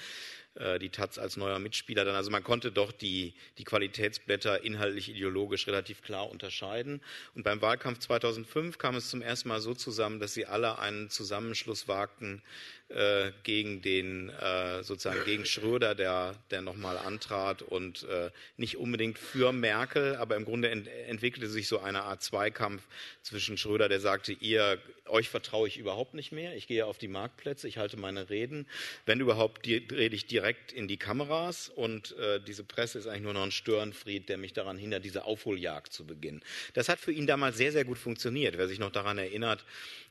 Die Taz als neuer Mitspieler dann. Also man konnte doch die, die Qualitätsblätter inhaltlich, ideologisch relativ klar unterscheiden. Und beim Wahlkampf zweitausendfünf kam es zum ersten Mal so zusammen, dass sie alle einen Zusammenschluss wagten äh, gegen den, äh, sozusagen gegen Schröder, der, der nochmal antrat, und äh, nicht unbedingt für Merkel, aber im Grunde ent- entwickelte sich so eine Art Zweikampf zwischen Schröder, der sagte, ihr, euch vertraue ich überhaupt nicht mehr, ich gehe auf die Marktplätze, ich halte meine Reden, wenn überhaupt die, rede ich direkt direkt in die Kameras, und äh, diese Presse ist eigentlich nur noch ein Störenfried, der mich daran hindert, diese Aufholjagd zu beginnen. Das hat für ihn damals sehr, sehr gut funktioniert. Wer sich noch daran erinnert,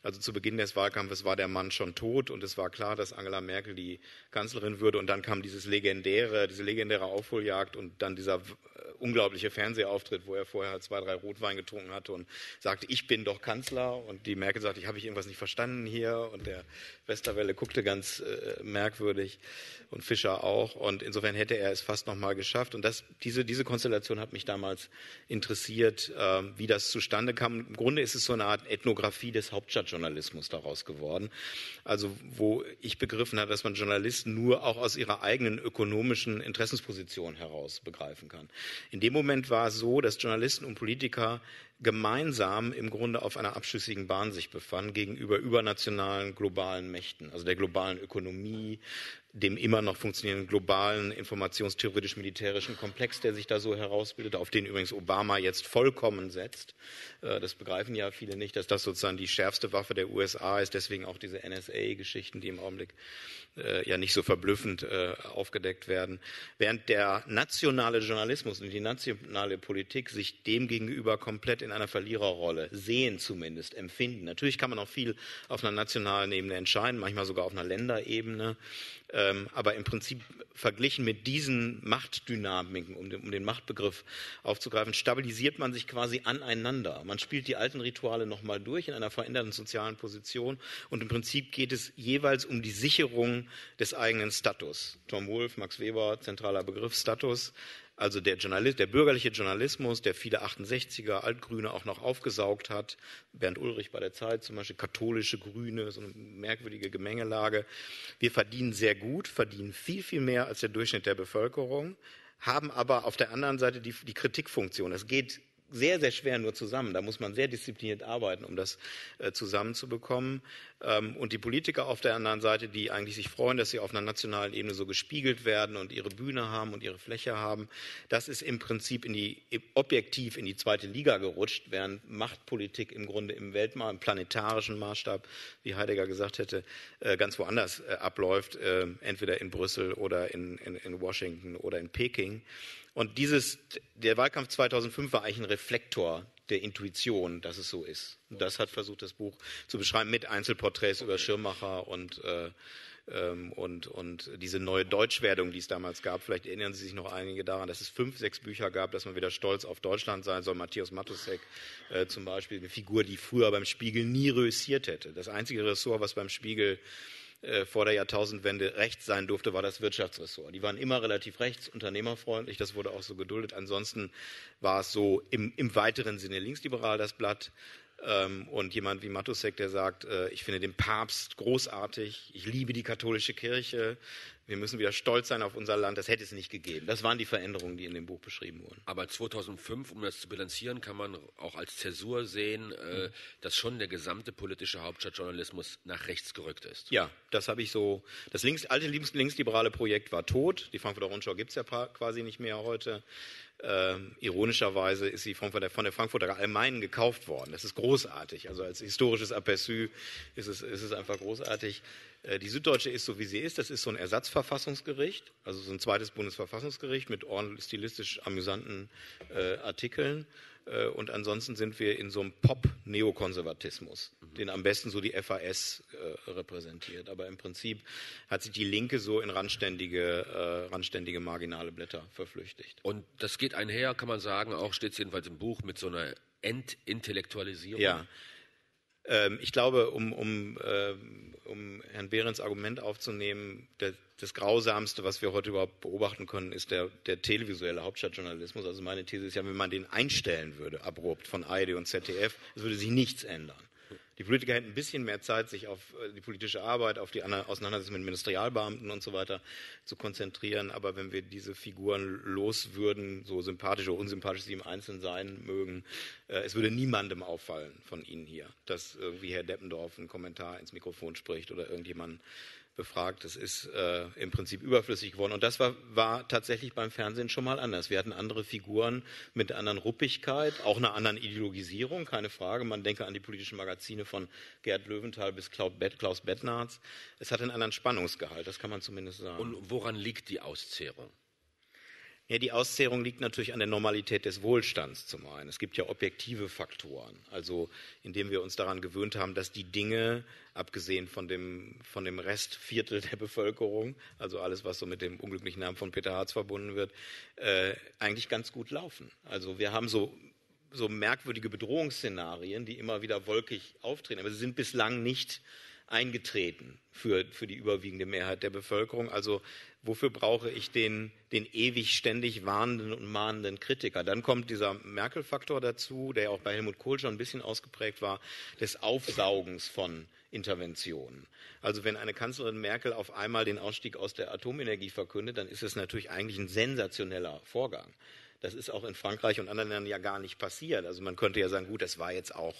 also zu Beginn des Wahlkampfes war der Mann schon tot, und es war klar, dass Angela Merkel die Kanzlerin würde, und dann kam dieses legendäre, diese legendäre Aufholjagd und dann dieser unglaubliche Fernsehauftritt, wo er vorher zwei, drei Rotwein getrunken hatte und sagte, ich bin doch Kanzler, und die Merkel sagte, ich habe ich irgendwas nicht verstanden hier, und der Westerwelle guckte ganz äh, merkwürdig und Fischer auch, und insofern hätte er es fast nochmal geschafft, und das, diese, diese Konstellation hat mich damals interessiert, äh, wie das zustande kam. Im Grunde ist es so eine Art Ethnographie des Hauptstadtjournalismus daraus geworden, also wo ich begriffen habe, dass man Journalisten nur auch aus ihrer eigenen ökonomischen Interessensposition heraus begreifen kann. In dem Moment war es so, dass Journalisten und Politiker gemeinsam im Grunde auf einer abschüssigen Bahn sich befanden gegenüber übernationalen, globalen Mächten, also der globalen Ökonomie, dem immer noch funktionierenden globalen informationstheoretisch-militärischen Komplex, der sich da so herausbildet, auf den übrigens Obama jetzt vollkommen setzt. Das begreifen ja viele nicht, dass das sozusagen die schärfste Waffe der U S A ist, deswegen auch diese N S A-Geschichten, die im Augenblick ja nicht so verblüffend aufgedeckt werden. Während der nationale Journalismus und die nationale Politik sich dem gegenüber komplett in einer Verliererrolle sehen, zumindest empfinden. Natürlich kann man auch viel auf einer nationalen Ebene entscheiden, manchmal sogar auf einer Länderebene. Aber im Prinzip verglichen mit diesen Machtdynamiken, um den, um den Machtbegriff aufzugreifen, stabilisiert man sich quasi aneinander. Man spielt die alten Rituale nochmal durch in einer veränderten sozialen Position und im Prinzip geht es jeweils um die Sicherung des eigenen Status. Tom Wolf, Max Weber, zentraler Begriff Status. Also der, Journalist, der bürgerliche Journalismus, der viele achtundsechziger, Altgrüne auch noch aufgesaugt hat, Bernd Ulrich bei der Zeit zum Beispiel, katholische Grüne, so eine merkwürdige Gemengelage. Wir verdienen sehr gut, verdienen viel, viel mehr als der Durchschnitt der Bevölkerung, haben aber auf der anderen Seite die, die Kritikfunktion. Das geht sehr, sehr schwer nur zusammen. Da muss man sehr diszipliniert arbeiten, um das äh, zusammenzubekommen. Ähm, und die Politiker auf der anderen Seite, die eigentlich sich freuen, dass sie auf einer nationalen Ebene so gespiegelt werden und ihre Bühne haben und ihre Fläche haben, das ist im Prinzip in die, objektiv in die zweite Liga gerutscht, während Machtpolitik im Grunde im Weltmaß, im planetarischen Maßstab, wie Heidegger gesagt hätte, äh, ganz woanders äh, abläuft, äh, entweder in Brüssel oder in, in, in Washington oder in Peking. Und dieses, der Wahlkampf zweitausendfünf war eigentlich ein Reflektor der Intuition, dass es so ist. Und das hat versucht, das Buch zu beschreiben mit Einzelporträts über Schirmacher und, äh, ähm, und, und diese neue Deutschwerdung, die es damals gab. Vielleicht erinnern Sie sich noch einige daran, dass es fünf, sechs Bücher gab, dass man wieder stolz auf Deutschland sein soll. Matthias Matuszek äh, zum Beispiel, eine Figur, die früher beim Spiegel nie reüssiert hätte. Das einzige Ressort, was beim Spiegel vor der Jahrtausendwende rechts sein durfte, war das Wirtschaftsressort. Die waren immer relativ rechts, unternehmerfreundlich, das wurde auch so geduldet. Ansonsten war es so im, im weiteren Sinne linksliberal, das Blatt. Und jemand wie Matuszek, der sagt, ich finde den Papst großartig, ich liebe die katholische Kirche, wir müssen wieder stolz sein auf unser Land, das hätte es nicht gegeben. Das waren die Veränderungen, die in dem Buch beschrieben wurden. Aber zweitausendfünf, um das zu bilanzieren, kann man auch als Zäsur sehen, mhm. dass schon der gesamte politische Hauptstadtjournalismus nach rechts gerückt ist. Ja, das habe ich so, das links, alte links, linksliberale Projekt war tot, die Frankfurter Rundschau gibt es ja quasi nicht mehr heute. Ähm, ironischerweise ist sie von der, von der Frankfurter Allgemeinen gekauft worden. Das ist großartig. Also als historisches Aperçu ist es, ist es einfach großartig. Äh, die Süddeutsche ist so, wie sie ist. Das ist so ein Ersatzverfassungsgericht, also so ein zweites Bundesverfassungsgericht mit ordentlich stilistisch amüsanten äh, Artikeln. Äh, und ansonsten sind wir in so einem Pop-Neokonservatismus, mhm. den am besten so die F A S äh, repräsentiert. Aber im Prinzip hat sich die Linke so in randständige, äh, randständige marginale Blätter verflüchtigt. Und das geht einher, kann man sagen, auch steht es jedenfalls im Buch, mit so einer Entintellektualisierung. Ja, ähm, ich glaube, um, um, ähm, um Herrn Behrens Argument aufzunehmen, der, das Grausamste, was wir heute überhaupt beobachten können, ist der, der televisuelle Hauptstadtjournalismus. Also meine These ist ja, wenn man den einstellen würde, abrupt von A R D und Z D F, es würde sich nichts ändern. Die Politiker hätten ein bisschen mehr Zeit, sich auf die politische Arbeit, auf die Auseinandersetzung mit Ministerialbeamten und so weiter zu konzentrieren. Aber wenn wir diese Figuren los würden, so sympathisch oder unsympathisch sie im Einzelnen sein mögen, äh, es würde niemandem auffallen von Ihnen hier, dass irgendwie Herr Deppendorf einen Kommentar ins Mikrofon spricht oder irgendjemand befragt. Das ist äh, im Prinzip überflüssig geworden. Und das war, war tatsächlich beim Fernsehen schon mal anders. Wir hatten andere Figuren mit einer anderen Ruppigkeit, auch einer anderen Ideologisierung, keine Frage. Man denke an die politischen Magazine von Gerd Löwenthal bis Klaus Bettnarz. Es hat einen anderen Spannungsgehalt, das kann man zumindest sagen. Und woran liegt die Auszehrung? Ja, die Auszehrung liegt natürlich an der Normalität des Wohlstands zum einen. Es gibt ja objektive Faktoren, also indem wir uns daran gewöhnt haben, dass die Dinge, abgesehen von dem, von dem Restviertel der Bevölkerung, also alles, was so mit dem unglücklichen Namen von Peter Hartz verbunden wird, äh, eigentlich ganz gut laufen. Also wir haben so, so merkwürdige Bedrohungsszenarien, die immer wieder wolkig auftreten, aber sie sind bislang nicht eingetreten für, für die überwiegende Mehrheit der Bevölkerung. Also wofür brauche ich den, den ewig ständig warnenden und mahnenden Kritiker? Dann kommt dieser Merkel-Faktor dazu, der ja auch bei Helmut Kohl schon ein bisschen ausgeprägt war, des Aufsaugens von Interventionen. Also wenn eine Kanzlerin Merkel auf einmal den Ausstieg aus der Atomenergie verkündet, dann ist es natürlich eigentlich ein sensationeller Vorgang. Das ist auch in Frankreich und anderen Ländern ja gar nicht passiert. Also man könnte ja sagen, gut, das war jetzt auch,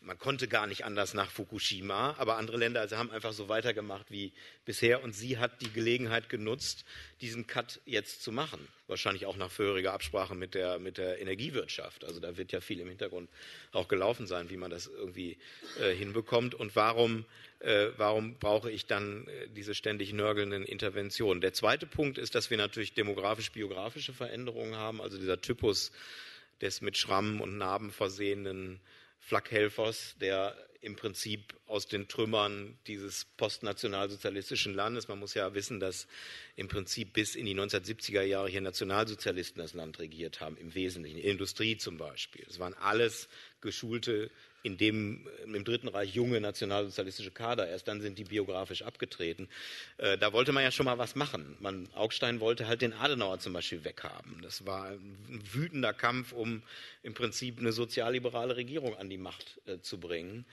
man konnte gar nicht anders nach Fukushima, aber andere Länder also haben einfach so weitergemacht wie bisher und sie hat die Gelegenheit genutzt, diesen Cut jetzt zu machen. Wahrscheinlich auch nach vorheriger Absprache mit der, mit der Energiewirtschaft. Also da wird ja viel im Hintergrund auch gelaufen sein, wie man das irgendwie äh, hinbekommt. Und warum, äh, warum brauche ich dann äh, diese ständig nörgelnden Interventionen? Der zweite Punkt ist, dass wir natürlich demografisch-biografische Veränderungen haben. Also dieser Typus des mit Schrammen und Narben versehenen Flakhelfers, der im Prinzip aus den Trümmern dieses postnationalsozialistischen Landes. Man muss ja wissen, dass im Prinzip bis in die neunzehnhundertsiebziger Jahre hier Nationalsozialisten das Land regiert haben, im Wesentlichen, Industrie zum Beispiel. Es waren alles geschulte, in dem, im Dritten Reich junge nationalsozialistische Kader. Erst dann sind die biografisch abgetreten. Äh, da wollte man ja schon mal was machen. Man, Augstein wollte halt den Adenauer zum Beispiel weghaben. Das war ein wütender Kampf, um im Prinzip eine sozialliberale Regierung an die Macht äh, zu bringen.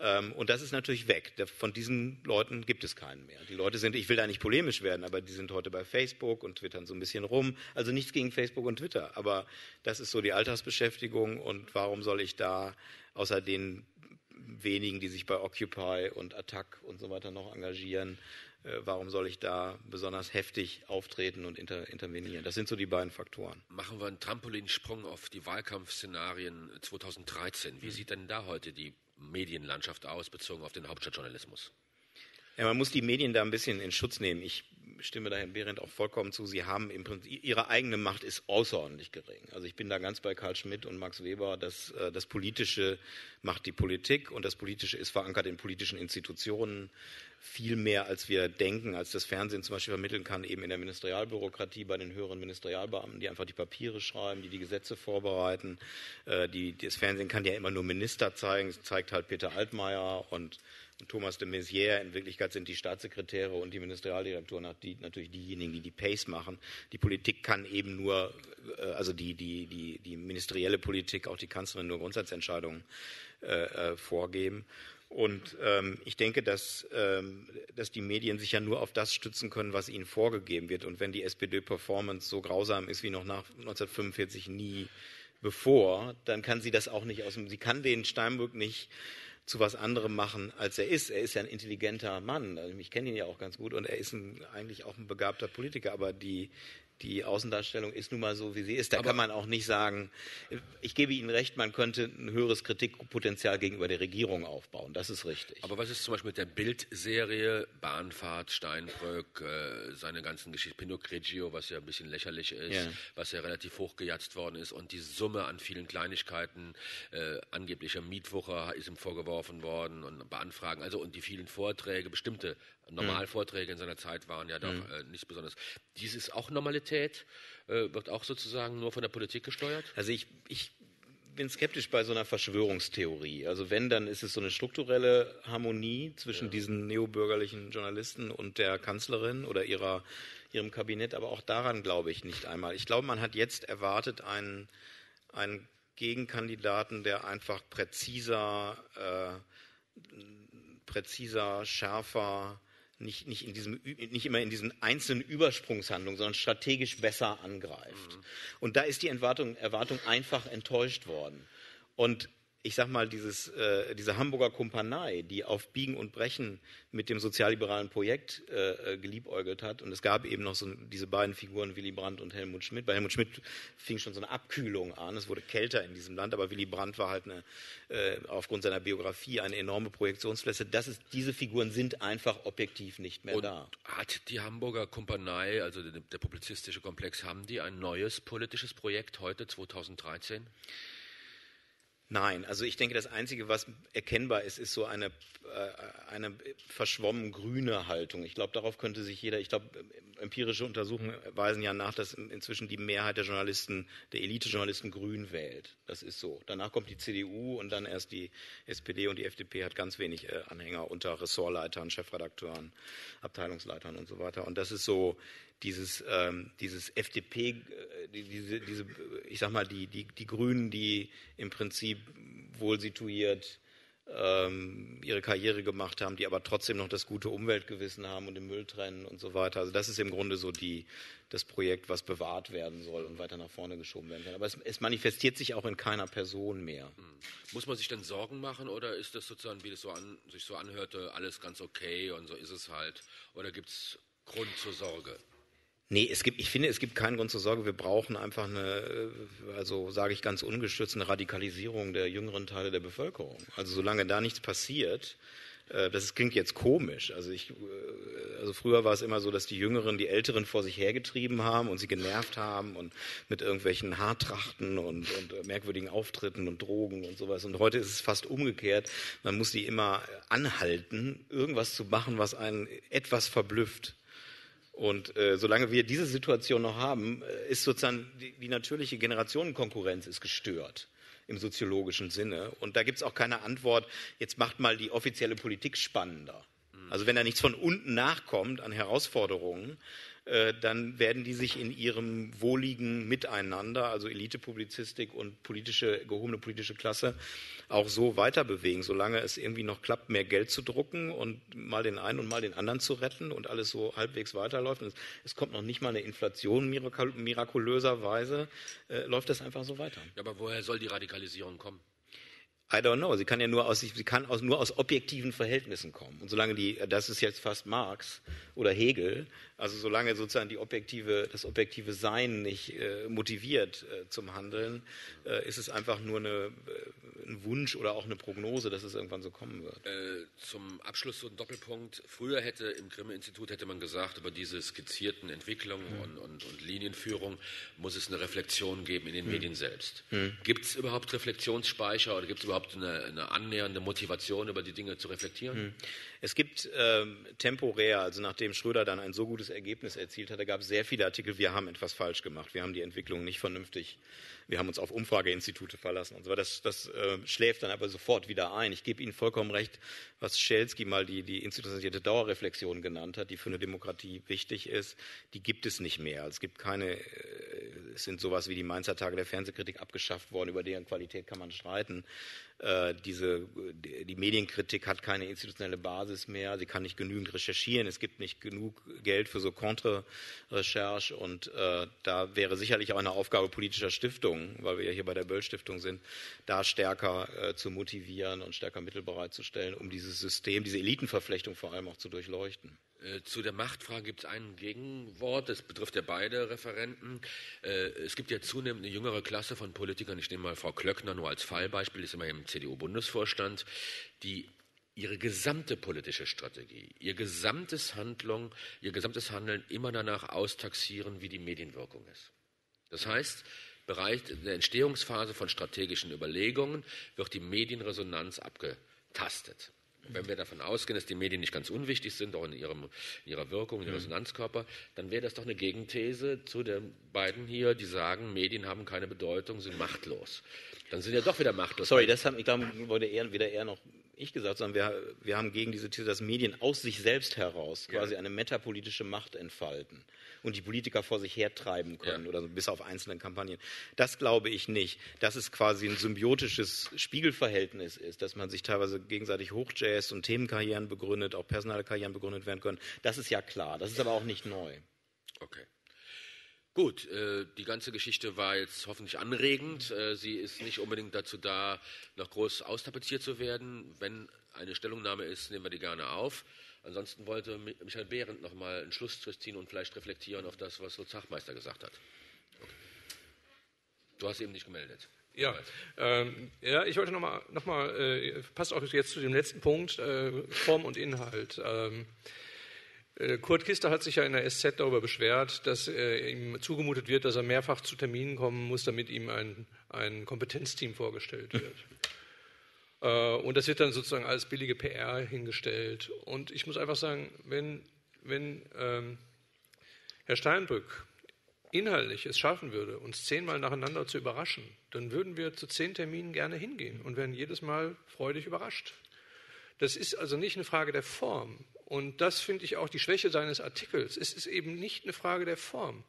Ähm, und das ist natürlich weg. Der, von diesen Leuten gibt es keinen mehr. Die Leute sind, ich will da nicht polemisch werden, aber die sind heute bei Facebook und twittern so ein bisschen rum. Also nichts gegen Facebook und Twitter, aber das ist so die Alltagsbeschäftigung und warum soll ich da außer den wenigen, die sich bei Occupy und Attac und so weiter noch engagieren, äh, warum soll ich da besonders heftig auftreten und inter- intervenieren? Das sind so die beiden Faktoren. Machen wir einen Trampolinsprung auf die Wahlkampfszenarien zweitausenddreizehn. Wie hm. sieht denn da heute die Medienlandschaft aus, bezogen auf den Hauptstadtjournalismus? Ja, man muss die Medien da ein bisschen in Schutz nehmen. Ich stimme da Herrn Behrent auch vollkommen zu. Sie haben im Prinzip, ihre eigene Macht ist außerordentlich gering. Also ich bin da ganz bei Karl Schmidt und Max Weber, dass das Politische macht die Politik und das Politische ist verankert in politischen Institutionen. Viel mehr, als wir denken, als das Fernsehen zum Beispiel vermitteln kann, eben in der Ministerialbürokratie, bei den höheren Ministerialbeamten, die einfach die Papiere schreiben, die die Gesetze vorbereiten. Äh, die, das Fernsehen kann ja immer nur Minister zeigen, es zeigt halt Peter Altmaier und, und Thomas de Maizière. In Wirklichkeit sind die Staatssekretäre und die Ministerialdirektoren natürlich diejenigen, die die Pace machen. Die Politik kann eben nur, äh, also die, die, die, die ministerielle Politik, auch die Kanzlerin, nur Grundsatzentscheidungen äh, äh, vorgeben. Und ähm, ich denke, dass, ähm, dass die Medien sich ja nur auf das stützen können, was ihnen vorgegeben wird. Und wenn die S P D-Performance so grausam ist wie noch nach neunzehnhundertfünfundvierzig nie bevor, dann kann sie das auch nicht aus dem, sie kann den Steinbrück nicht zu was anderem machen, als er ist. Er ist ja ein intelligenter Mann. Also ich kenne ihn ja auch ganz gut und er ist ein, eigentlich auch ein begabter Politiker, aber die Die Außendarstellung ist nun mal so, wie sie ist. Da aber kann man auch nicht sagen, ich gebe Ihnen recht, man könnte ein höheres Kritikpotenzial gegenüber der Regierung aufbauen. Das ist richtig. Aber was ist zum Beispiel mit der Bild-Serie, Bahnfahrt, Steinbrück, äh, seine ganzen Geschichten, Pinocchio, was ja ein bisschen lächerlich ist, ja. was ja relativ hochgejatzt worden ist und die Summe an vielen Kleinigkeiten, äh, angeblicher Mietwucher ist ihm vorgeworfen worden und bei Anfragen, also und die vielen Vorträge, bestimmte Normalvorträge in seiner Zeit waren ja doch mhm. äh, nicht besonders. Dies ist auch Normalität, äh, wird auch sozusagen nur von der Politik gesteuert? Also ich, ich bin skeptisch bei so einer Verschwörungstheorie. Also wenn, dann ist es so eine strukturelle Harmonie zwischen ja. diesen neobürgerlichen Journalisten und der Kanzlerin oder ihrer, ihrem Kabinett. Aber auch daran glaube ich nicht einmal. Ich glaube, man hat jetzt erwartet einen, einen Gegenkandidaten, der einfach präziser, äh, präziser, schärfer, Nicht, nicht, in diesem, nicht immer in diesen einzelnen Übersprungshandlungen, sondern strategisch besser angreift. Mhm. Und da ist die Erwartung, Erwartung einfach enttäuscht worden. Und ich sag mal, dieses, äh, diese Hamburger Kumpanei, die auf Biegen und Brechen mit dem sozialliberalen Projekt äh, geliebäugelt hat. Und es gab eben noch so diese beiden Figuren, Willy Brandt und Helmut Schmidt. Bei Helmut Schmidt fing schon so eine Abkühlung an. Es wurde kälter in diesem Land. Aber Willy Brandt war halt eine, äh, aufgrund seiner Biografie eine enorme Projektionsfläche. Das ist, diese Figuren sind einfach objektiv nicht mehr und da. Hat die Hamburger Kumpanei, also der, der publizistische Komplex, haben die ein neues politisches Projekt heute, zweitausenddreizehn? Nein, also ich denke, das Einzige, was erkennbar ist, ist so eine, äh, eine verschwommen grüne Haltung. Ich glaube, darauf könnte sich jeder, ich glaube, empirische Untersuchungen weisen ja nach, dass inzwischen die Mehrheit der Journalisten, der Elite-Journalisten grün wählt. Das ist so. Danach kommt die C D U und dann erst die S P D und die F D P hat ganz wenig äh, Anhänger unter Ressortleitern, Chefredakteuren, Abteilungsleitern und so weiter. Und das ist so dieses, ähm, dieses F D P, äh, diese, diese, ich sag mal, die, die, die Grünen, die im Prinzip wohlsituiert ähm, ihre Karriere gemacht haben, die aber trotzdem noch das gute Umweltgewissen haben und den Müll trennen und so weiter. Also das ist im Grunde so die, das Projekt, was bewahrt werden soll und weiter nach vorne geschoben werden kann. Aber es, es manifestiert sich auch in keiner Person mehr. Muss man sich denn Sorgen machen oder ist das sozusagen, wie das so an, sich so anhörte, alles ganz okay und so ist es halt? Oder gibt es Grund zur Sorge? Nee, es gibt, ich finde, es gibt keinen Grund zur Sorge. Wir brauchen einfach eine, also sage ich ganz ungeschützt, eine Radikalisierung der jüngeren Teile der Bevölkerung. Also solange da nichts passiert, äh, das klingt jetzt komisch. Also, ich, also früher war es immer so, dass die Jüngeren die Älteren vor sich hergetrieben haben und sie genervt haben und mit irgendwelchen Haartrachten und, und merkwürdigen Auftritten und Drogen und sowas. Und heute ist es fast umgekehrt. Man muss die immer anhalten, irgendwas zu machen, was einen etwas verblüfft. Und äh, solange wir diese Situation noch haben, ist sozusagen die, die natürliche Generationenkonkurrenz ist gestört im soziologischen Sinne. Und da gibt es auch keine Antwort, jetzt macht mal die offizielle Politik spannender. Also wenn da nichts von unten nachkommt an Herausforderungen, äh, dann werden die sich in ihrem wohligen Miteinander, also Elitepublizistik und politische, gehobene politische Klasse, auch so weiter bewegen, solange es irgendwie noch klappt, mehr Geld zu drucken und mal den einen und mal den anderen zu retten und alles so halbwegs weiterläuft. Und es, es kommt noch nicht mal eine Inflation mirakul- mirakulöserweise, äh, läuft das einfach so weiter. Ja, aber woher soll die Radikalisierung kommen? I don't know. Sie kann ja nur aus, sie kann aus, nur aus objektiven Verhältnissen kommen. Und solange die, das ist jetzt fast Marx oder Hegel, also solange sozusagen die objektive, das objektive Sein nicht äh, motiviert äh, zum Handeln, äh, ist es einfach nur eine, äh, ein Wunsch oder auch eine Prognose, dass es irgendwann so kommen wird. Äh, zum Abschluss so ein Doppelpunkt. Früher hätte im Grimme-Institut hätte man gesagt, über diese skizzierten Entwicklungen hm. und, und, und Linienführung muss es eine Reflexion geben in den hm. Medien selbst. Hm. Gibt es überhaupt Reflexionsspeicher oder gibt es überhaupt Eine, eine annähernde Motivation, über die Dinge zu reflektieren? Es gibt ähm, temporär, also nachdem Schröder dann ein so gutes Ergebnis erzielt hatte, gab es sehr viele Artikel, wir haben etwas falsch gemacht, wir haben die Entwicklung nicht vernünftig, wir haben uns auf Umfrageinstitute verlassen und so weiter. Das, das äh, schläft dann aber sofort wieder ein. Ich gebe Ihnen vollkommen recht, was Schelsky mal die, die institutionalisierte Dauerreflexion genannt hat, die für eine Demokratie wichtig ist, die gibt es nicht mehr. Es gibt keine, äh, es sind sowas wie die Mainzer Tage der Fernsehkritik abgeschafft worden, über deren Qualität kann man streiten. Diese, die Medienkritik hat keine institutionelle Basis mehr, sie kann nicht genügend recherchieren, es gibt nicht genug Geld für so Contre-Recherche und äh, da wäre sicherlich auch eine Aufgabe politischer Stiftungen, weil wir ja hier bei der Böll-Stiftung sind, da stärker äh, zu motivieren und stärker Mittel bereitzustellen, um dieses System, diese Elitenverflechtung vor allem auch zu durchleuchten. Zu der Machtfrage gibt es ein Gegenwort, das betrifft ja beide Referenten. Es gibt ja zunehmend eine jüngere Klasse von Politikern, ich nehme mal Frau Klöckner nur als Fallbeispiel, ist immerhin im C D U-Bundesvorstand, die ihre gesamte politische Strategie, ihr gesamtes Handlung, ihr gesamtes Handeln immer danach austaxieren, wie die Medienwirkung ist. Das heißt, in der Entstehungsphase von strategischen Überlegungen wird die Medienresonanz abgetastet. Wenn wir davon ausgehen, dass die Medien nicht ganz unwichtig sind, auch in, ihrem, in ihrer Wirkung, in ihrem mhm. Resonanzkörper, dann wäre das doch eine Gegenthese zu den beiden hier, die sagen, Medien haben keine Bedeutung, sind machtlos. Dann sind ja doch wieder machtlos. Sorry, das haben, ich glaube, wurde eher, weder eher noch ich gesagt, sondern wir, wir haben gegen diese These, dass Medien aus sich selbst heraus quasi ja. eine metapolitische Macht entfalten und die Politiker vor sich hertreiben können ja. oder so, bis auf einzelne Kampagnen. Das glaube ich nicht, dass es quasi ein symbiotisches Spiegelverhältnis ist, dass man sich teilweise gegenseitig hochjazzt und Themenkarrieren begründet, auch personale Karrieren begründet werden können. Das ist ja klar, das ist aber auch nicht neu. Okay. Gut, äh, die ganze Geschichte war jetzt hoffentlich anregend. Äh, sie ist nicht unbedingt dazu da, noch groß austapeziert zu werden. Wenn eine Stellungnahme ist, nehmen wir die gerne auf. Ansonsten wollte Michael Behrent noch mal einen Schlussstrich ziehen und vielleicht reflektieren auf das, was Lutz Hachmeister gesagt hat. Okay. Du hast eben nicht gemeldet. Ja, ähm, ja, ich wollte noch mal, noch mal äh, passt auch jetzt zu dem letzten Punkt, äh, Form und Inhalt. Ähm, Kurt Kister hat sich ja in der S Z darüber beschwert, dass äh, ihm zugemutet wird, dass er mehrfach zu Terminen kommen muss, damit ihm ein, ein Kompetenzteam vorgestellt wird. äh, und das wird dann sozusagen als billige P R hingestellt. Und ich muss einfach sagen, wenn, wenn ähm, Herr Steinbrück inhaltlich es schaffen würde, uns zehnmal nacheinander zu überraschen, dann würden wir zu zehn Terminen gerne hingehen und wären jedes Mal freudig überrascht. Das ist also nicht eine Frage der Form. Und das finde ich auch die Schwäche seines Artikels. Es ist eben nicht eine Frage der Form.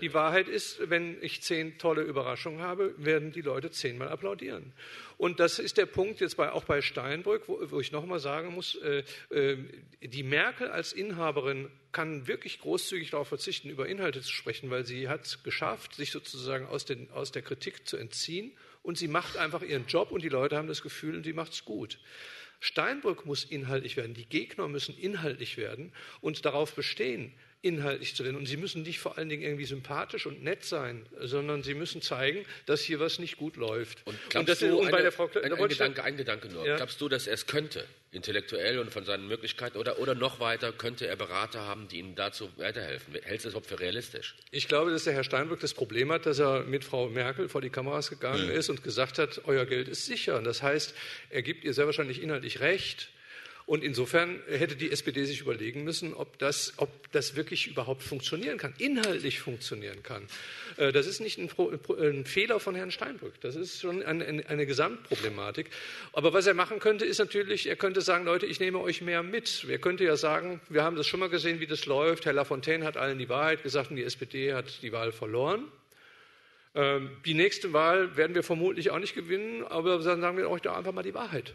Die Wahrheit ist, wenn ich zehn tolle Überraschungen habe, werden die Leute zehnmal applaudieren. Und das ist der Punkt jetzt bei, auch bei Steinbrück, wo, wo ich nochmal sagen muss, äh, äh, die Merkel als Inhaberin kann wirklich großzügig darauf verzichten, über Inhalte zu sprechen, weil sie hat es geschafft, sich sozusagen aus, den, aus der Kritik zu entziehen. Und sie macht einfach ihren Job und die Leute haben das Gefühl, und sie macht es gut. Steinbrück muss inhaltlich werden, die Gegner müssen inhaltlich werden und darauf bestehen, inhaltlich zu werden. Und sie müssen nicht vor allen Dingen irgendwie sympathisch und nett sein, sondern sie müssen zeigen, dass hier was nicht gut läuft. Und, und, das ist, und bei eine, der Frau Kle- ein, ein, Gedanke, ein Gedanke nur. Ja. Glaubst du, dass er es könnte, intellektuell und von seinen Möglichkeiten, oder, oder noch weiter, könnte er Berater haben, die ihm dazu weiterhelfen? Hältst du das überhaupt für realistisch? Ich glaube, dass der Herr Steinbrück das Problem hat, dass er mit Frau Merkel vor die Kameras gegangen hm. ist und gesagt hat, euer Geld ist sicher. Und das heißt, er gibt ihr sehr wahrscheinlich inhaltlich recht. Und insofern hätte die S P D sich überlegen müssen, ob das, ob das wirklich überhaupt funktionieren kann, inhaltlich funktionieren kann. Das ist nicht ein, Pro, ein Fehler von Herrn Steinbrück, das ist schon eine, eine Gesamtproblematik. Aber was er machen könnte, ist natürlich, er könnte sagen, Leute, ich nehme euch mehr mit. Er könnte ja sagen, wir haben das schon mal gesehen, wie das läuft. Herr Lafontaine hat allen die Wahrheit gesagt und die S P D hat die Wahl verloren. Die nächste Wahl werden wir vermutlich auch nicht gewinnen, aber dann sagen wir euch doch einfach mal die Wahrheit.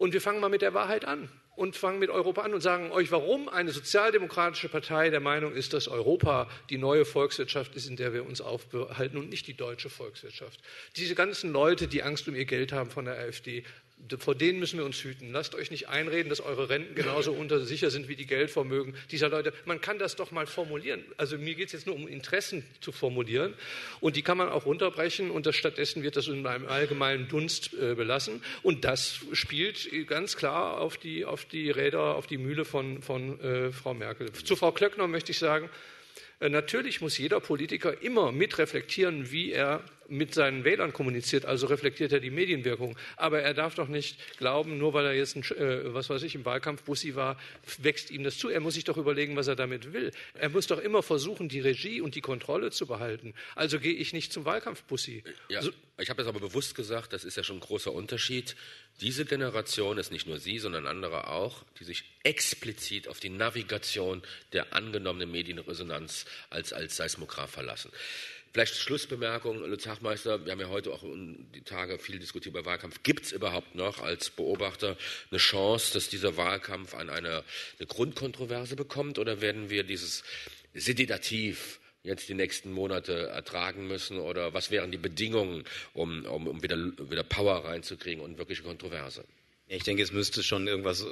Und wir fangen mal mit der Wahrheit an und fangen mit Europa an und sagen euch, warum eine sozialdemokratische Partei der Meinung ist, dass Europa die neue Volkswirtschaft ist, in der wir uns aufhalten und nicht die deutsche Volkswirtschaft. Diese ganzen Leute, die Angst um ihr Geld haben von der AfD, vor denen müssen wir uns hüten. Lasst euch nicht einreden, dass eure Renten genauso untersicher sind wie die Geldvermögen dieser Leute. Man kann das doch mal formulieren. Also mir geht es jetzt nur um Interessen zu formulieren. Und die kann man auch runterbrechen. Und das, stattdessen wird das in einem allgemeinen Dunst äh, belassen. Und das spielt ganz klar auf die, auf die Räder, auf die Mühle von, von äh, Frau Merkel. Zu Frau Klöckner möchte ich sagen, äh, natürlich muss jeder Politiker immer mitreflektieren, wie er mit seinen Wählern kommuniziert, also reflektiert er die Medienwirkung. Aber er darf doch nicht glauben, nur weil er jetzt, ein, äh, was weiß ich, im Wahlkampfbussi war, wächst ihm das zu. Er muss sich doch überlegen, was er damit will. Er muss doch immer versuchen, die Regie und die Kontrolle zu behalten. Also gehe ich nicht zum Wahlkampfbussi. Ja, so. Ich habe das aber bewusst gesagt, das ist ja schon ein großer Unterschied. Diese Generation ist nicht nur Sie, sondern andere auch, die sich explizit auf die Navigation der angenommenen Medienresonanz als, als Seismograph verlassen. Vielleicht Schlussbemerkung, Lutz Hachmeister, wir haben ja heute auch die Tage viel diskutiert über Wahlkampf. Gibt es überhaupt noch als Beobachter eine Chance, dass dieser Wahlkampf an eine, eine Grundkontroverse bekommt? Oder werden wir dieses Sedativ jetzt die nächsten Monate ertragen müssen? Oder was wären die Bedingungen, um, um, um wieder, wieder Power reinzukriegen und wirkliche Kontroverse? Ich denke, es müsste schon irgendwas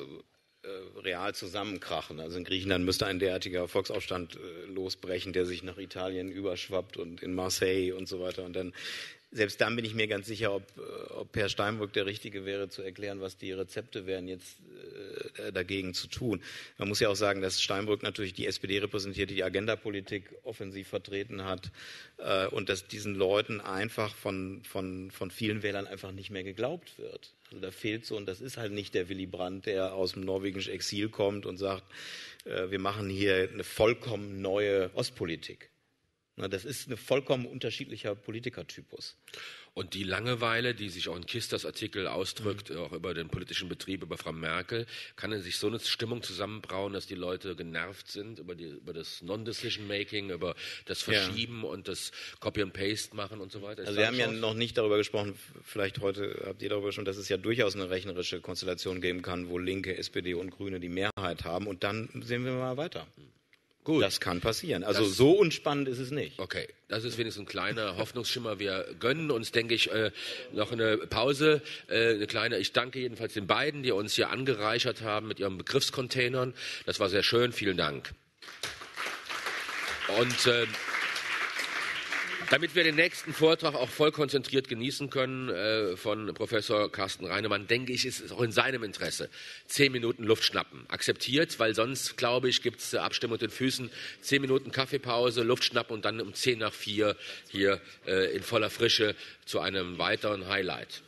real zusammenkrachen. Also in Griechenland müsste ein derartiger Volksaufstand äh, losbrechen, der sich nach Italien überschwappt und in Marseille und so weiter. Und dann, selbst dann bin ich mir ganz sicher, ob, ob Herr Steinbrück der Richtige wäre, zu erklären, was die Rezepte wären, jetzt äh, dagegen zu tun. Man muss ja auch sagen, dass Steinbrück natürlich die S P D repräsentierte, die Agendapolitik offensiv vertreten hat äh, und dass diesen Leuten einfach von, von, von vielen Wählern einfach nicht mehr geglaubt wird. Also da fehlt so, und das ist halt nicht der Willy Brandt, der aus dem norwegischen Exil kommt und sagt, äh, wir machen hier eine vollkommen neue Ostpolitik. Na, das ist ein vollkommen unterschiedlicher Politikertypus. Und die Langeweile, die sich auch in Kisters Artikel ausdrückt, mhm. auch über den politischen Betrieb, über Frau Merkel, kann sich so eine Stimmung zusammenbrauen, dass die Leute genervt sind über, die, über das Non-Decision-Making, über das Verschieben ja. und das Copy-and-Paste machen und so weiter. Ist also wir haben ja noch nicht darüber gesprochen, vielleicht heute habt ihr darüber gesprochen, dass es ja durchaus eine rechnerische Konstellation geben kann, wo Linke, S P D und Grüne die Mehrheit haben. Und dann sehen wir mal weiter. Mhm. Gut. Das kann passieren. Also das, so unspannend ist es nicht. Okay, das ist wenigstens ein kleiner Hoffnungsschimmer. Wir gönnen uns, denke ich, äh, noch eine Pause. Äh, eine kleine. Ich danke jedenfalls den beiden, die uns hier angereichert haben mit ihren Begriffscontainern. Das war sehr schön. Vielen Dank. Und äh, damit wir den nächsten Vortrag auch voll konzentriert genießen können äh, von Professor Carsten Reinemann, denke ich, ist es auch in seinem Interesse. Zehn Minuten Luft schnappen. Akzeptiert, weil sonst, glaube ich, gibt es äh, Abstimmung mit den Füßen. Zehn Minuten Kaffeepause, Luft schnappen und dann um zehn nach vier hier äh, in voller Frische zu einem weiteren Highlight.